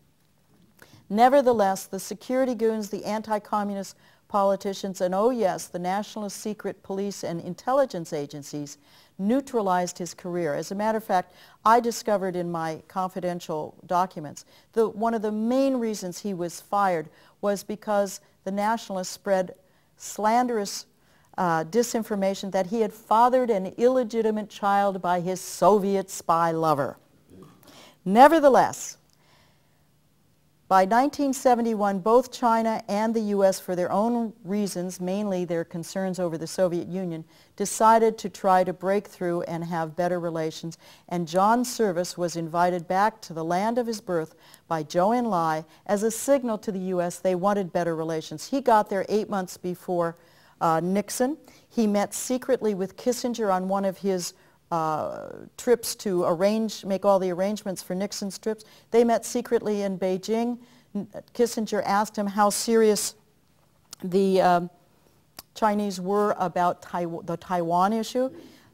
Nevertheless, the security goons, the anti-communist politicians, and oh yes, the nationalist secret police and intelligence agencies neutralized his career. As a matter of fact, I discovered in my confidential documents that one of the main reasons he was fired was because the nationalists spread slanderous disinformation that he had fathered an illegitimate child by his Soviet spy lover. Nevertheless, by 1971, both China and the U.S., for their own reasons, mainly their concerns over the Soviet Union, decided to try to break through and have better relations, and John Service was invited back to the land of his birth by Zhou Enlai as a signal to the U.S. they wanted better relations. He got there 8 months before Nixon. He met secretly with Kissinger on one of his trips to make all the arrangements for Nixon's trips. They met secretly in Beijing. Kissinger asked him how serious the Chinese were about the Taiwan issue,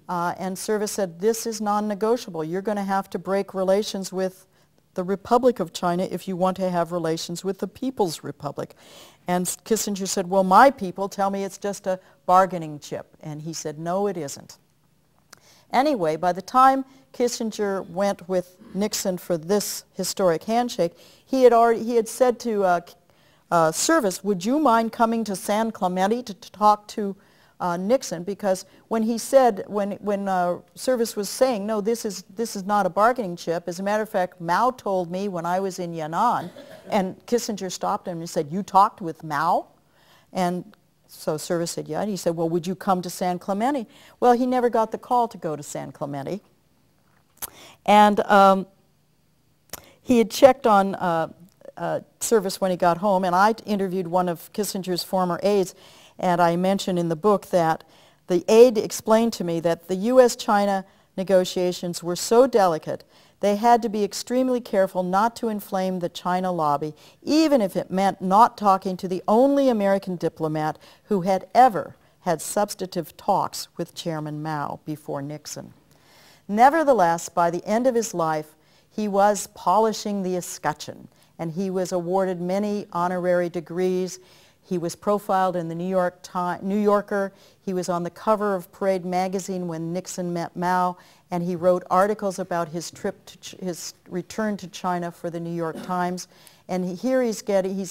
and Service said, this is non-negotiable. You're going to have to break relations with the Republic of China if you want to have relations with the People's Republic. And Kissinger said, well, my people tell me it's just a bargaining chip. And he said, no, it isn't. Anyway, by the time Kissinger went with Nixon for this historic handshake, he had said to Service, would you mind coming to San Clemente to talk to Nixon? Because when he said, when Service was saying, no, this is not a bargaining chip. As a matter of fact, Mao told me when I was in Yan'an, and Kissinger stopped him and said, you talked with Mao? And so Service said, yeah. And he said, well, would you come to San Clemente? Well, he never got the call to go to San Clemente. And he had checked on Service when he got home, and I interviewed one of Kissinger's former aides. And I mention in the book that the aide explained to me that the U.S.-China negotiations were so delicate, they had to be extremely careful not to inflame the China lobby, even if it meant not talking to the only American diplomat who had ever had substantive talks with Chairman Mao before Nixon. Nevertheless, by the end of his life, he was polishing the escutcheon, and he was awarded many honorary degrees. He was profiled in the New Yorker. He was on the cover of Parade magazine when Nixon met Mao, and he wrote articles about his trip, his return to China for the New York Times. And here he's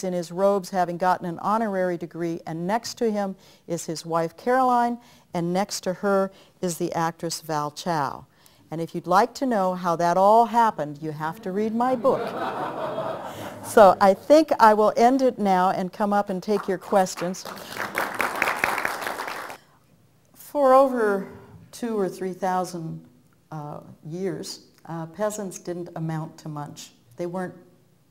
in his robes, having gotten an honorary degree. And next to him is his wife Caroline, and next to her is the actress Val Chow. And if you'd like to know how that all happened, you have to read my book. So I think I will end it now and come up and take your questions. For over 2,000 or 3,000 years, peasants didn't amount to much. They weren't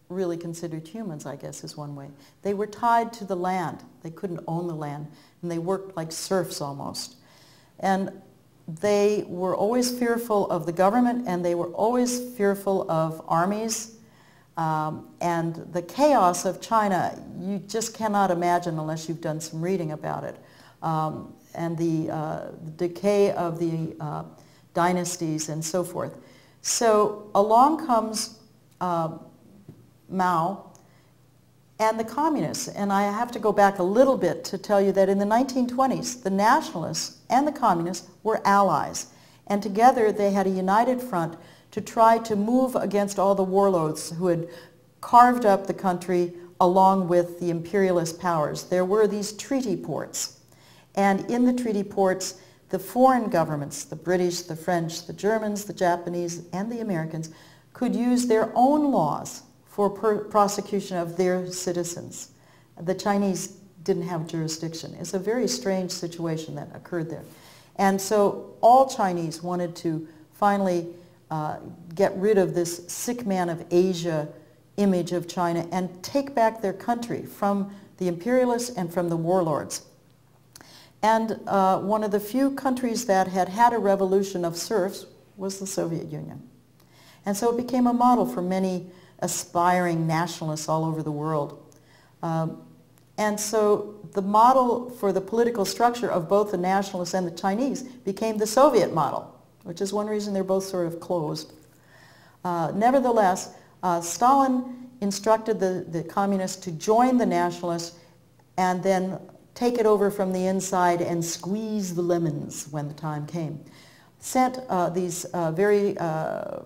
really considered humans, I guess, is one way. They were tied to the land. They couldn't own the land, and they worked like serfs almost. And they were always fearful of the government, and they were always fearful of armies. And the chaos of China, you just cannot imagine unless you've done some reading about it. And the decay of the dynasties and so forth. So along comes Mao and the communists. And I have to go back a little bit to tell you that in the 1920s, the nationalists and the communists were allies. And together they had a united front to try to move against all the warlords who had carved up the country along with the imperialist powers. There were these treaty ports. And in the treaty ports, the foreign governments, the British, the French, the Germans, the Japanese, and the Americans, could use their own laws for prosecution of their citizens. The Chinese didn't have jurisdiction. It's a very strange situation that occurred there. And so all Chinese wanted to finally get rid of this sick man of Asia image of China and take back their country from the imperialists and from the warlords. And one of the few countries that had had a revolution of serfs was the Soviet Union. And so it became a model for many aspiring nationalists all over the world. And so the model for the political structure of both the nationalists and the Chinese became the Soviet model, which is one reason they're both sort of closed. Nevertheless, Stalin instructed the communists to join the nationalists and then take it over from the inside and squeeze the lemons when the time came. Sent these very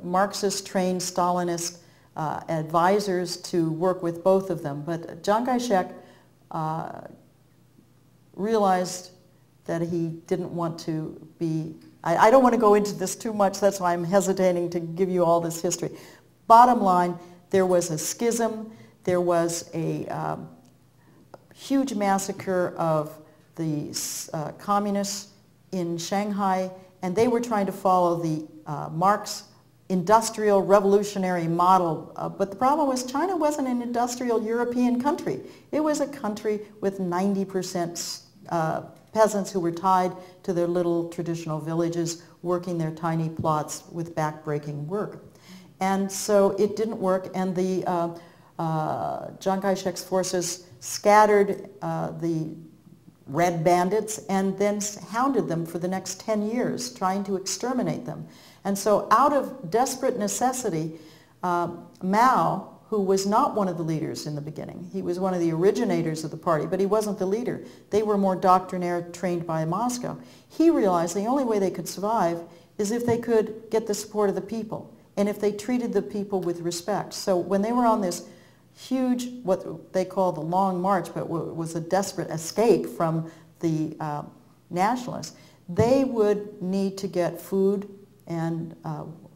Marxist-trained Stalinist advisors to work with both of them. But Chiang Kai-shek realized that he didn't want to be... I don't want to go into this too much, that's why I'm hesitating to give you all this history. Bottom line, there was a schism, there was a huge massacre of the communists in Shanghai, and they were trying to follow the Marx industrial revolutionary model. But the problem was China wasn't an industrial European country. It was a country with 90% peasants who were tied to their little traditional villages, working their tiny plots with back-breaking work. And so it didn't work, and the Chiang Kai-shek's forces scattered the red bandits and then hounded them for the next 10 years, trying to exterminate them. And so out of desperate necessity, Mao, who was not one of the leaders in the beginning, he was one of the originators of the party, but he wasn't the leader. They were more doctrinaire, trained by Moscow. He realized the only way they could survive is if they could get the support of the people and if they treated the people with respect. So when they were on this huge, what they call the Long March, but was a desperate escape from the nationalists, they would need to get food and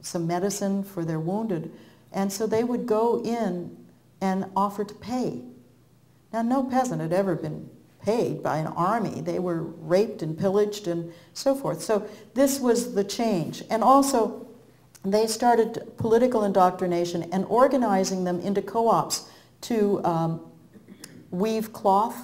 some medicine for their wounded. And so they would go in and offer to pay. Now, no peasant had ever been paid by an army. They were raped and pillaged and so forth. So this was the change. And also, they started political indoctrination and organizing them into co-ops to weave cloth.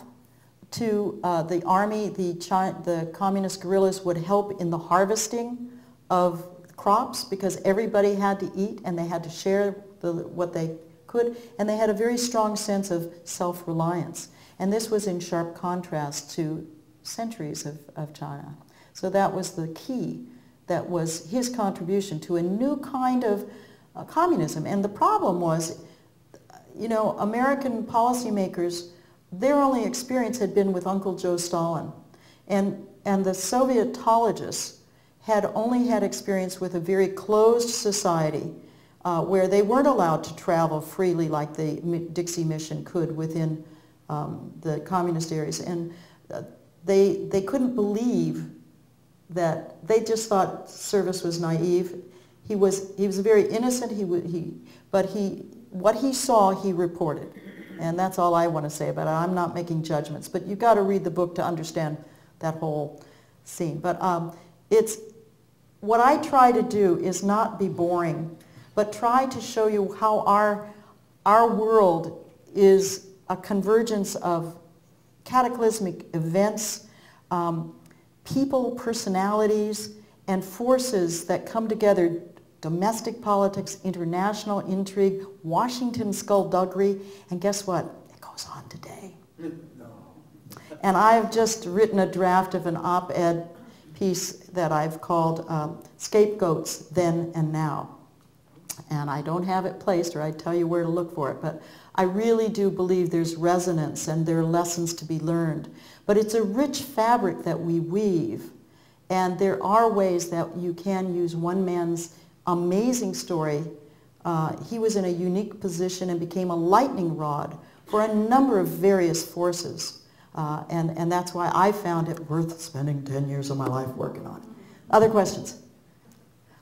To the army, the communist guerrillas would help in the harvesting of crops because everybody had to eat and they had to share what they could, and they had a very strong sense of self-reliance. And this was in sharp contrast to centuries of China. So that was the key. That was his contribution to a new kind of communism. And the problem was, you know, American policymakers, their only experience had been with Uncle Joe Stalin. And the Sovietologists had only had experience with a very closed society where they weren't allowed to travel freely like the Dixie Mission could within the communist areas. And they couldn't believe that. They just thought Service was naive. He was very innocent, but what he saw, he reported. And that's all I want to say about it. I'm not making judgments, but you've got to read the book to understand that whole scene. But it's, what I try to do is not be boring, but try to show you how our world is a convergence of cataclysmic events, people, personalities, and forces that come together: domestic politics, international intrigue, Washington skullduggery, and guess what? It goes on today. No. And I've just written a draft of an op-ed piece that I've called Scapegoats Then and Now. And I don't have it placed, or I'd tell you where to look for it, but I really do believe there's resonance and there are lessons to be learned. But it's a rich fabric that we weave, and there are ways that you can use one man's amazing story. He was in a unique position and became a lightning rod for a number of various forces. And that's why I found it worth spending 10 years of my life working on it. Other questions?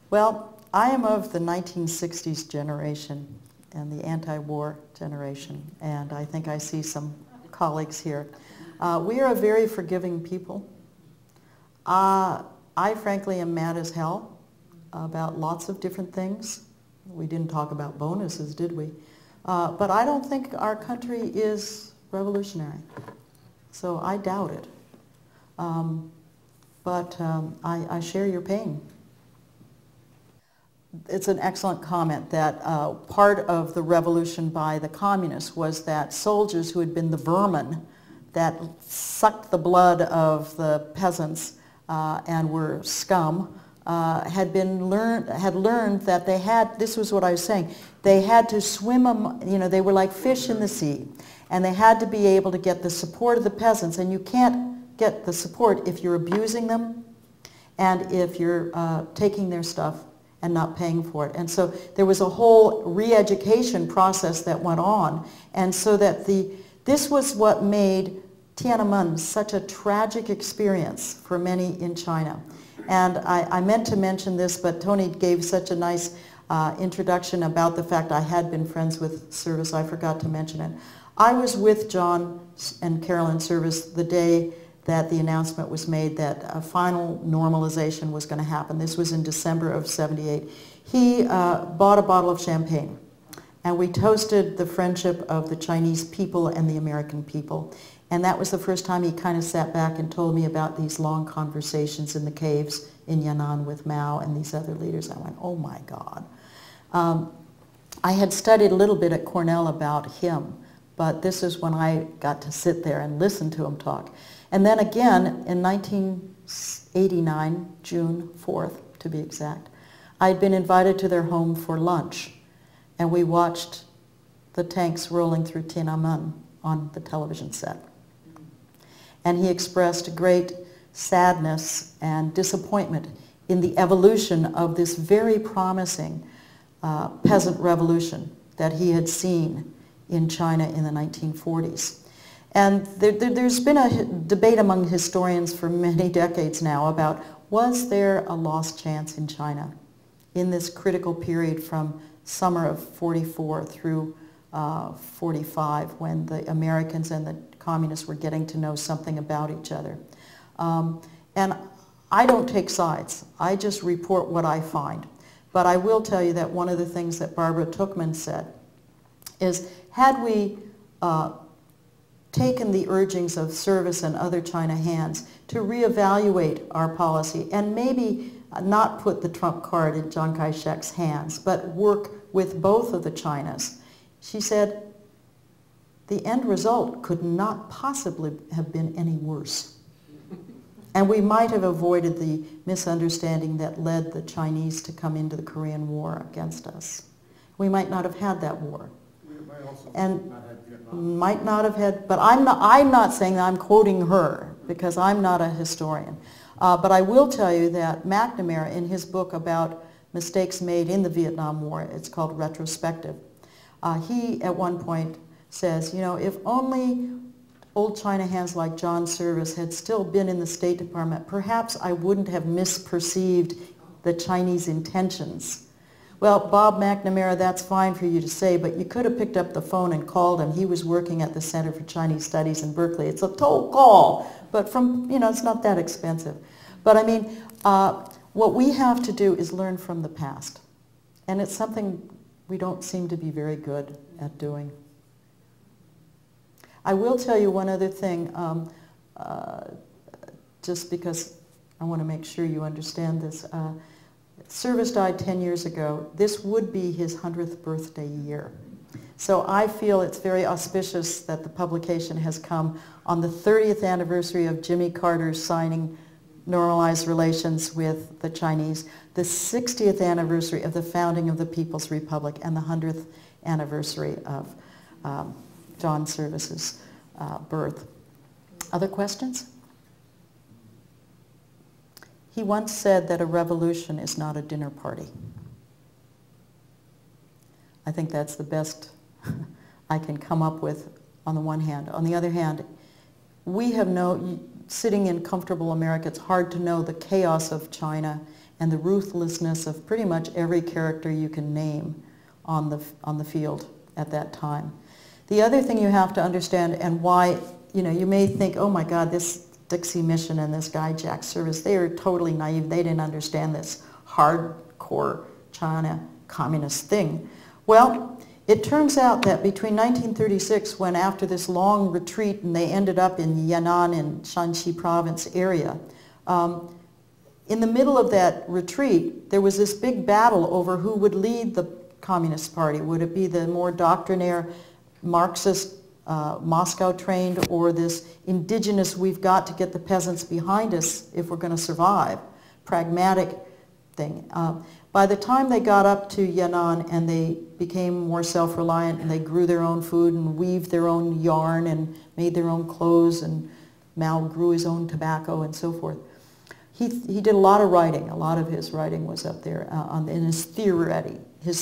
Well, I am of the 1960s generation and the anti-war generation, and I think I see some colleagues here. We are a very forgiving people. I frankly am mad as hell about lots of different things. We didn't talk about bonuses, did we? But I don't think our country is revolutionary, so I doubt it. I share your pain. It's an excellent comment that part of the revolution by the communists was that soldiers who had been the vermin that sucked the blood of the peasants and were scum had learned that they had, this was what I was saying, they had to swim, you know, they were like fish in the sea, and they had to be able to get the support of the peasants, and you can't get the support if you're abusing them and if you're taking their stuff and not paying for it. And so there was a whole re-education process that went on, and so that this was what made Tiananmen such a tragic experience for many in China. And I meant to mention this, but Tony gave such a nice introduction about the fact I had been friends with Service, I forgot to mention it. I was with John and Caroline Service the day that the announcement was made that a final normalization was going to happen. This was in December of '78. He bought a bottle of champagne, and we toasted the friendship of the Chinese people and the American people. And that was the first time he kind of sat back and told me about these long conversations in the caves in Yan'an with Mao and these other leaders. I went, oh my God. I had studied a little bit at Cornell about him, but this is when I got to sit there and listen to him talk. And then again, in 1989, June 4th to be exact, I'd been invited to their home for lunch. and we watched the tanks rolling through Tiananmen on the television set. And he expressed great sadness and disappointment in the evolution of this very promising peasant revolution that he had seen in China in the 1940s. And there's been a debate among historians for many decades now about, was there a lost chance in China in this critical period from summer of 44 through 45, when the Americans and the communists were getting to know something about each other? And I don't take sides. I just report what I find. But I will tell you that one of the things that Barbara Tuchman said is, had we taken the urgings of Service and other China hands to reevaluate our policy and maybe not put the trump card in Chiang Kai-shek's hands, but work with both of the Chinas, she said, the end result could not possibly have been any worse. And we might have avoided the misunderstanding that led the Chinese to come into the Korean War against us. We might not have had that war. We might also not have Vietnam. Might not have had, but I'm not saying that, I'm quoting her, because I'm not a historian. But I will tell you that McNamara, in his book about mistakes made in the Vietnam War, it's called Retrospective, he at one point says, you know, if only old China hands like John Service had still been in the State Department, perhaps I wouldn't have misperceived the Chinese intentions. Well, Bob McNamara, that's fine for you to say, but you could have picked up the phone and called him. He was working at the Center for Chinese Studies in Berkeley. It's a toll call, but from, you know, it's not that expensive. But I mean, what we have to do is learn from the past. And it's something we don't seem to be very good at doing. I will tell you one other thing, just because I want to make sure you understand this. Service died 10 years ago. This would be his 100th birthday year. So I feel it's very auspicious that the publication has come on the 30th anniversary of Jimmy Carter's signing Normalized Relations with the Chinese, the 60th anniversary of the founding of the People's Republic, and the 100th anniversary of John Service's birth. Other questions? He once said that a revolution is not a dinner party. I think that's the best I can come up with on the one hand. On the other hand, we have no, sitting in comfortable America, it's hard to know the chaos of China and the ruthlessness of pretty much every character you can name on the field at that time. The other thing you have to understand, and why, you know, you may think, oh my God, this Dixie Mission and this guy Jack Service, they are totally naive. They didn't understand this hardcore China communist thing. Well, it turns out that between 1936, when after this long retreat and they ended up in Yan'an in Shanxi province area, in the middle of that retreat, there was this big battle over who would lead the Communist Party. Would it be the more doctrinaire Marxist Moscow trained, or this indigenous, we've got to get the peasants behind us if we're going to survive, pragmatic thing. By the time they got up to Yan'an and they became more self-reliant and they grew their own food and weaved their own yarn and made their own clothes, and Mao grew his own tobacco and so forth, he did a lot of writing. A lot of his writing was up there in his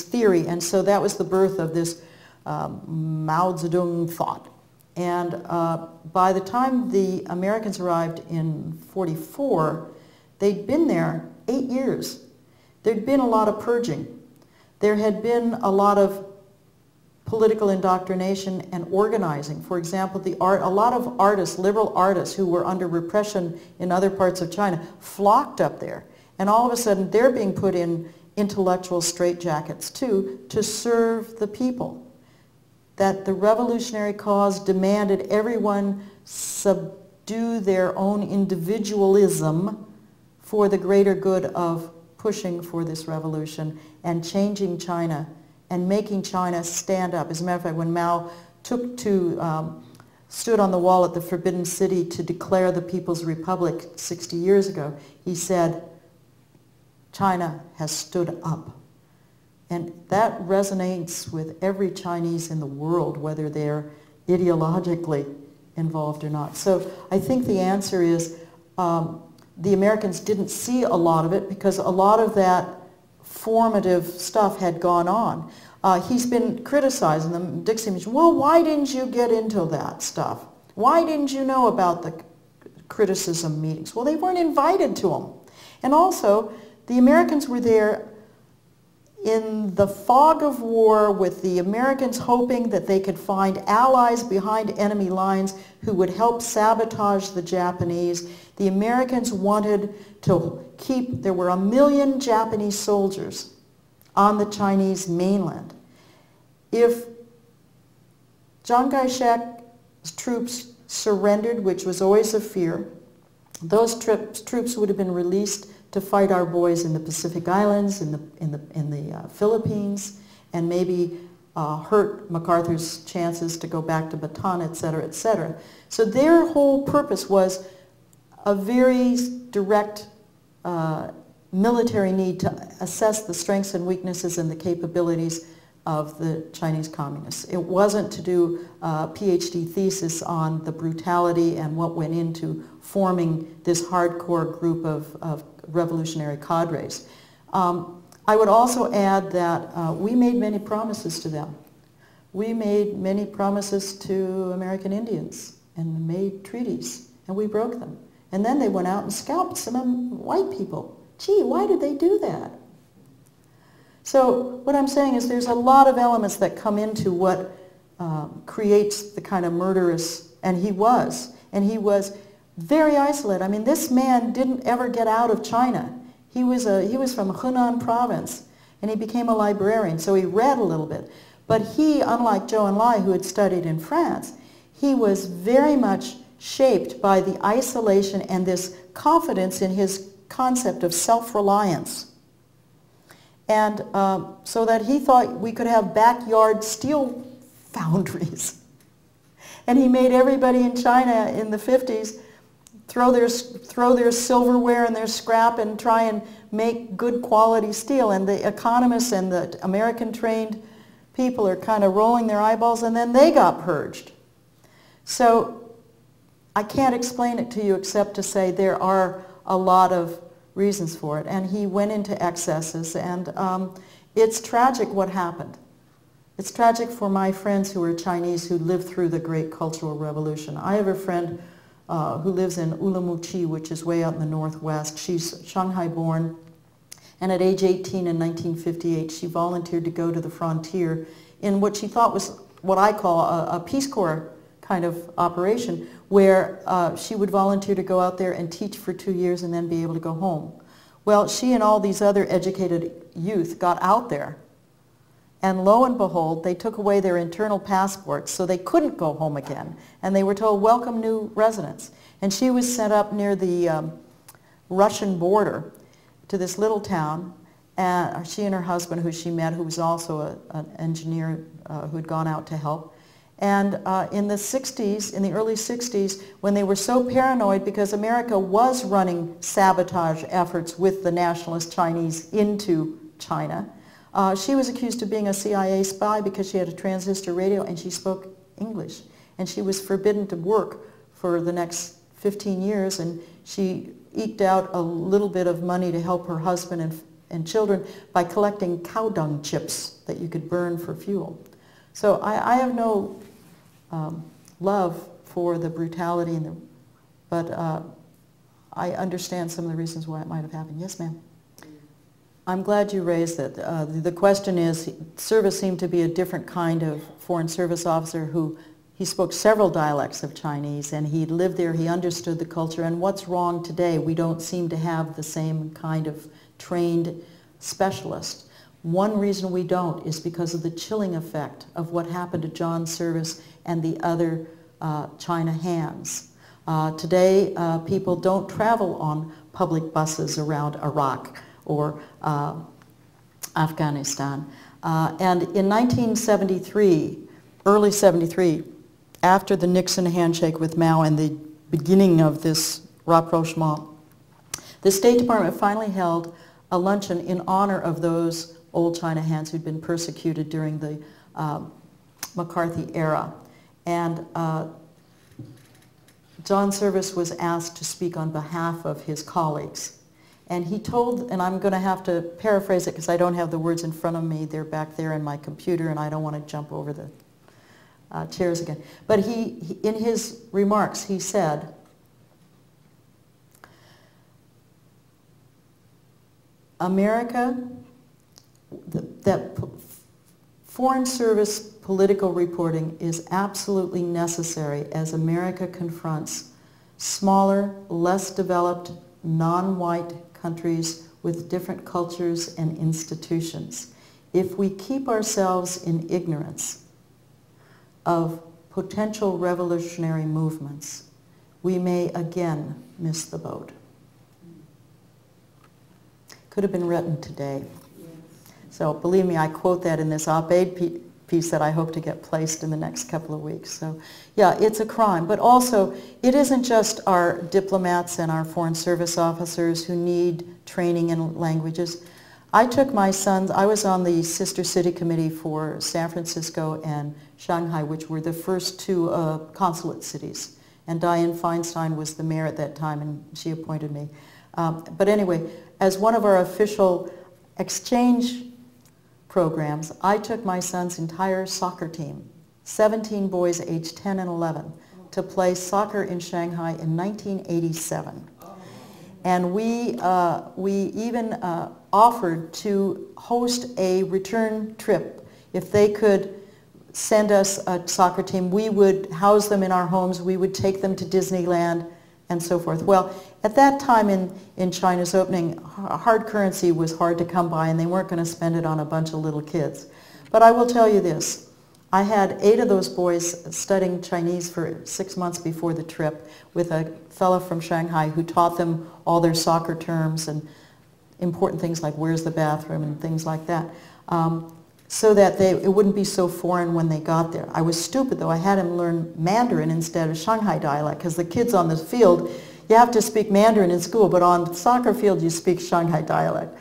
theory, and so that was the birth of this Mao Zedong thought. And by the time the Americans arrived in 44, they'd been there 8 years. There'd been a lot of purging. There had been a lot of political indoctrination and organizing. For example, a lot of artists, liberal artists who were under repression in other parts of China, flocked up there. And all of a sudden, they're being put in intellectual straitjackets too, to serve the people. That the revolutionary cause demanded everyone subdue their own individualism for the greater good of pushing for this revolution and changing China and making China stand up. As a matter of fact, when Mao stood on the wall at the Forbidden City to declare the People's Republic 60 years ago, he said, China has stood up. And that resonates with every Chinese in the world, whether they're ideologically involved or not. So I think the answer is the Americans didn't see a lot of it because a lot of that formative stuff had gone on. He's been criticizing them, Dixie Mission, well, why didn't you get into that stuff? Why didn't you know about the criticism meetings? Well, they weren't invited to them. And also, the Americans were there in the fog of war with the Americans hoping that they could find allies behind enemy lines who would help sabotage the Japanese. The Americans wanted to keep, there were 1 million Japanese soldiers on the Chinese mainland. If Chiang Kai-shek's troops surrendered, which was always a fear, those troops would have been released to fight our boys in the Pacific Islands, in the Philippines, and maybe hurt MacArthur's chances to go back to Bataan, et cetera, et cetera. So their whole purpose was a very direct military need to assess the strengths and weaknesses and the capabilities of the Chinese communists. It wasn't to do a PhD thesis on the brutality and what went into forming this hardcore group of revolutionary cadres. I would also add that we made many promises to them. We made many promises to American Indians and made treaties, and we broke them. And then they went out and scalped some white people. Gee, why did they do that? So what I'm saying is there's a lot of elements that come into what creates the kind of murderous, and he was very isolated. I mean, this man didn't ever get out of China. He was from Hunan province, and he became a librarian, so he read a little bit. But he, unlike Zhou Enlai, who had studied in France, he was very much shaped by the isolation and this confidence in his concept of self-reliance. And so that he thought we could have backyard steel foundries. And he made everybody in China in the 50s throw their silverware and their scrap and try and make good quality steel. And the economists and the American trained people are kind of rolling their eyeballs, and then they got purged. So I can't explain it to you except to say there are a lot of reasons for it, and he went into excesses, and it's tragic what happened. It's tragic for my friends who are Chinese who lived through the Great Cultural Revolution. I have a friend who lives in Ulaanbaatar, which is way out in the northwest. She's Shanghai born, and at age 18 in 1958 she volunteered to go to the frontier in what she thought was what I call a Peace Corps kind of operation, where she would volunteer to go out there and teach for 2 years and then be able to go home. Well, she and all these other educated youth got out there, and lo and behold, they took away their internal passports, so they couldn't go home again, and they were told, welcome new residents. And she was sent up near the Russian border to this little town, and she and her husband, who she met, who was also an engineer who had gone out to help. And in the 60s, in the early 60s, when they were so paranoid because America was running sabotage efforts with the nationalist Chinese into China, she was accused of being a CIA spy because she had a transistor radio and she spoke English. And she was forbidden to work for the next 15 years, and she eked out a little bit of money to help her husband and children by collecting cow dung chips that you could burn for fuel. So I have no love for the brutality, but I understand some of the reasons why it might have happened. Yes, ma'am. I'm glad you raised it. The question is, Service seemed to be a different kind of foreign service officer who he spoke several dialects of Chinese, and he lived there, he understood the culture, and what's wrong today? We don't seem to have the same kind of trained specialist. One reason we don't is because of the chilling effect of what happened to John Service and the other China hands. Today, people don't travel on public buses around Iraq or Afghanistan. And in 1973, early 73, after the Nixon handshake with Mao and the beginning of this rapprochement, the State Department finally held a luncheon in honor of those old China hands who'd been persecuted during the McCarthy era. And John Service was asked to speak on behalf of his colleagues. And he told, and I'm going to have to paraphrase it because I don't have the words in front of me. They're back there in my computer and I don't want to jump over the chairs again. But he, in his remarks, he said, America, that foreign service political reporting is absolutely necessary as America confronts smaller, less developed, non-white countries with different cultures and institutions. If we keep ourselves in ignorance of potential revolutionary movements, we may again miss the boat. Could have been written today. So believe me, I quote that in this op-ed piece that I hope to get placed in the next couple of weeks. So yeah, it's a crime. But also, it isn't just our diplomats and our foreign service officers who need training in languages. I took my sons, I was on the sister city committee for San Francisco and Shanghai, which were the first two consulate cities. And Diane Feinstein was the mayor at that time, and she appointed me. But anyway, as one of our official exchange programs, I took my son's entire soccer team, 17 boys aged 10 and 11, to play soccer in Shanghai in 1987. And we even offered to host a return trip. If they could send us a soccer team, we would house them in our homes, we would take them to Disneyland, and so forth. Well, at that time in China's opening, hard currency was hard to come by and they weren't going to spend it on a bunch of little kids. But I will tell you this, I had 8 of those boys studying Chinese for 6 months before the trip with a fellow from Shanghai who taught them all their soccer terms and important things like where's the bathroom and things like that, so that it wouldn't be so foreign when they got there. I was stupid though, I had him learn Mandarin instead of Shanghai dialect because the kids on the field, you have to speak Mandarin in school, but on the soccer field you speak Shanghai dialect.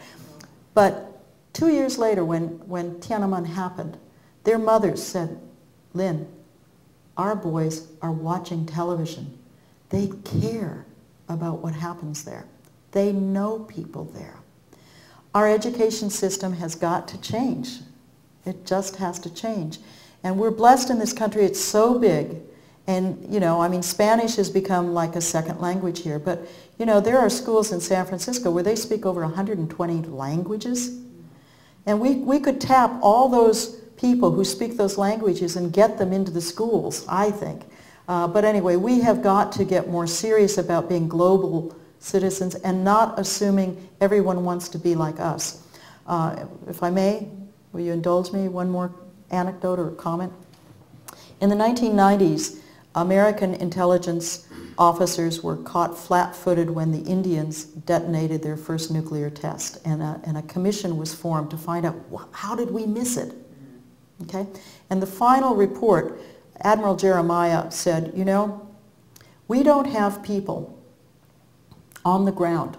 But 2 years later, when Tiananmen happened, their mothers said, Lynn, our boys are watching television. They care about what happens there. They know people there. Our education system has got to change. It just has to change. And we're blessed in this country. It's so big. And, you know, I mean, Spanish has become like a second language here. But, you know, there are schools in San Francisco where they speak over 120 languages. And we could tap all those people who speak those languages and get them into the schools, I think. But anyway, we have got to get more serious about being global citizens and not assuming everyone wants to be like us. If I may, will you indulge me one more anecdote or comment? In the 1990s, American intelligence officers were caught flat-footed when the Indians detonated their first nuclear test, and a commission was formed to find out how did we miss it. Okay? And the final report, Admiral Jeremiah said, you know, we don't have people on the ground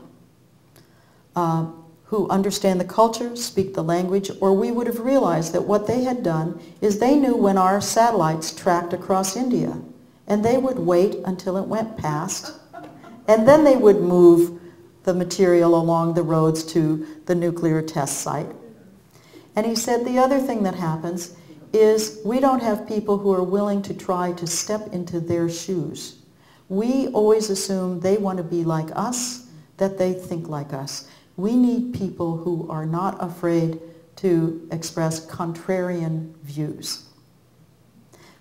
who understand the culture, speak the language, or we would have realized that what they had done is they knew when our satellites tracked across India, and they would wait until it went past, and then they would move the material along the roads to the nuclear test site. And he said the other thing that happens is we don't have people who are willing to try to step into their shoes. We always assume they want to be like us, that they think like us. We need people who are not afraid to express contrarian views.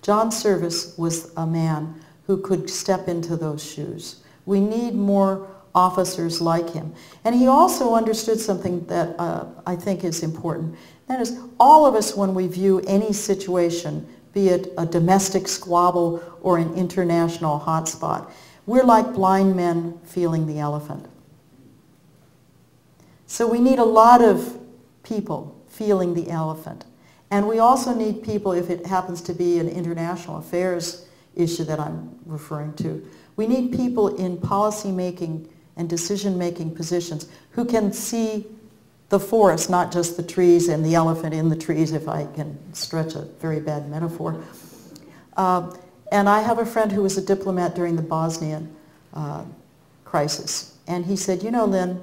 John Service was a man who could step into those shoes. We need more officers like him. And he also understood something that I think is important. That is, all of us, when we view any situation, be it a domestic squabble or an international hotspot, we're like blind men feeling the elephant. So we need a lot of people feeling the elephant. And we also need people, if it happens to be an international affairs issue that I'm referring to, we need people in policy making and decision making positions who can see the forest, not just the trees and the elephant in the trees, if I can stretch a very bad metaphor. And I have a friend who was a diplomat during the Bosnian crisis. And he said, you know, Lynn,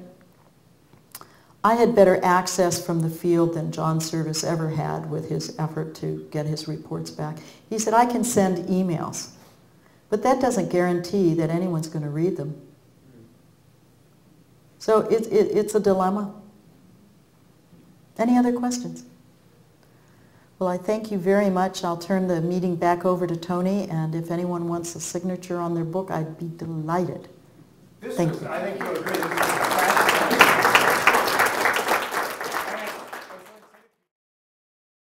I had better access from the field than John Service ever had with his effort to get his reports back. He said, I can send emails, but that doesn't guarantee that anyone's going to read them. So it's a dilemma. Any other questions? Well, I thank you very much. I'll turn the meeting back over to Tony, and if anyone wants a signature on their book, I'd be delighted. Thank you. I think you agree.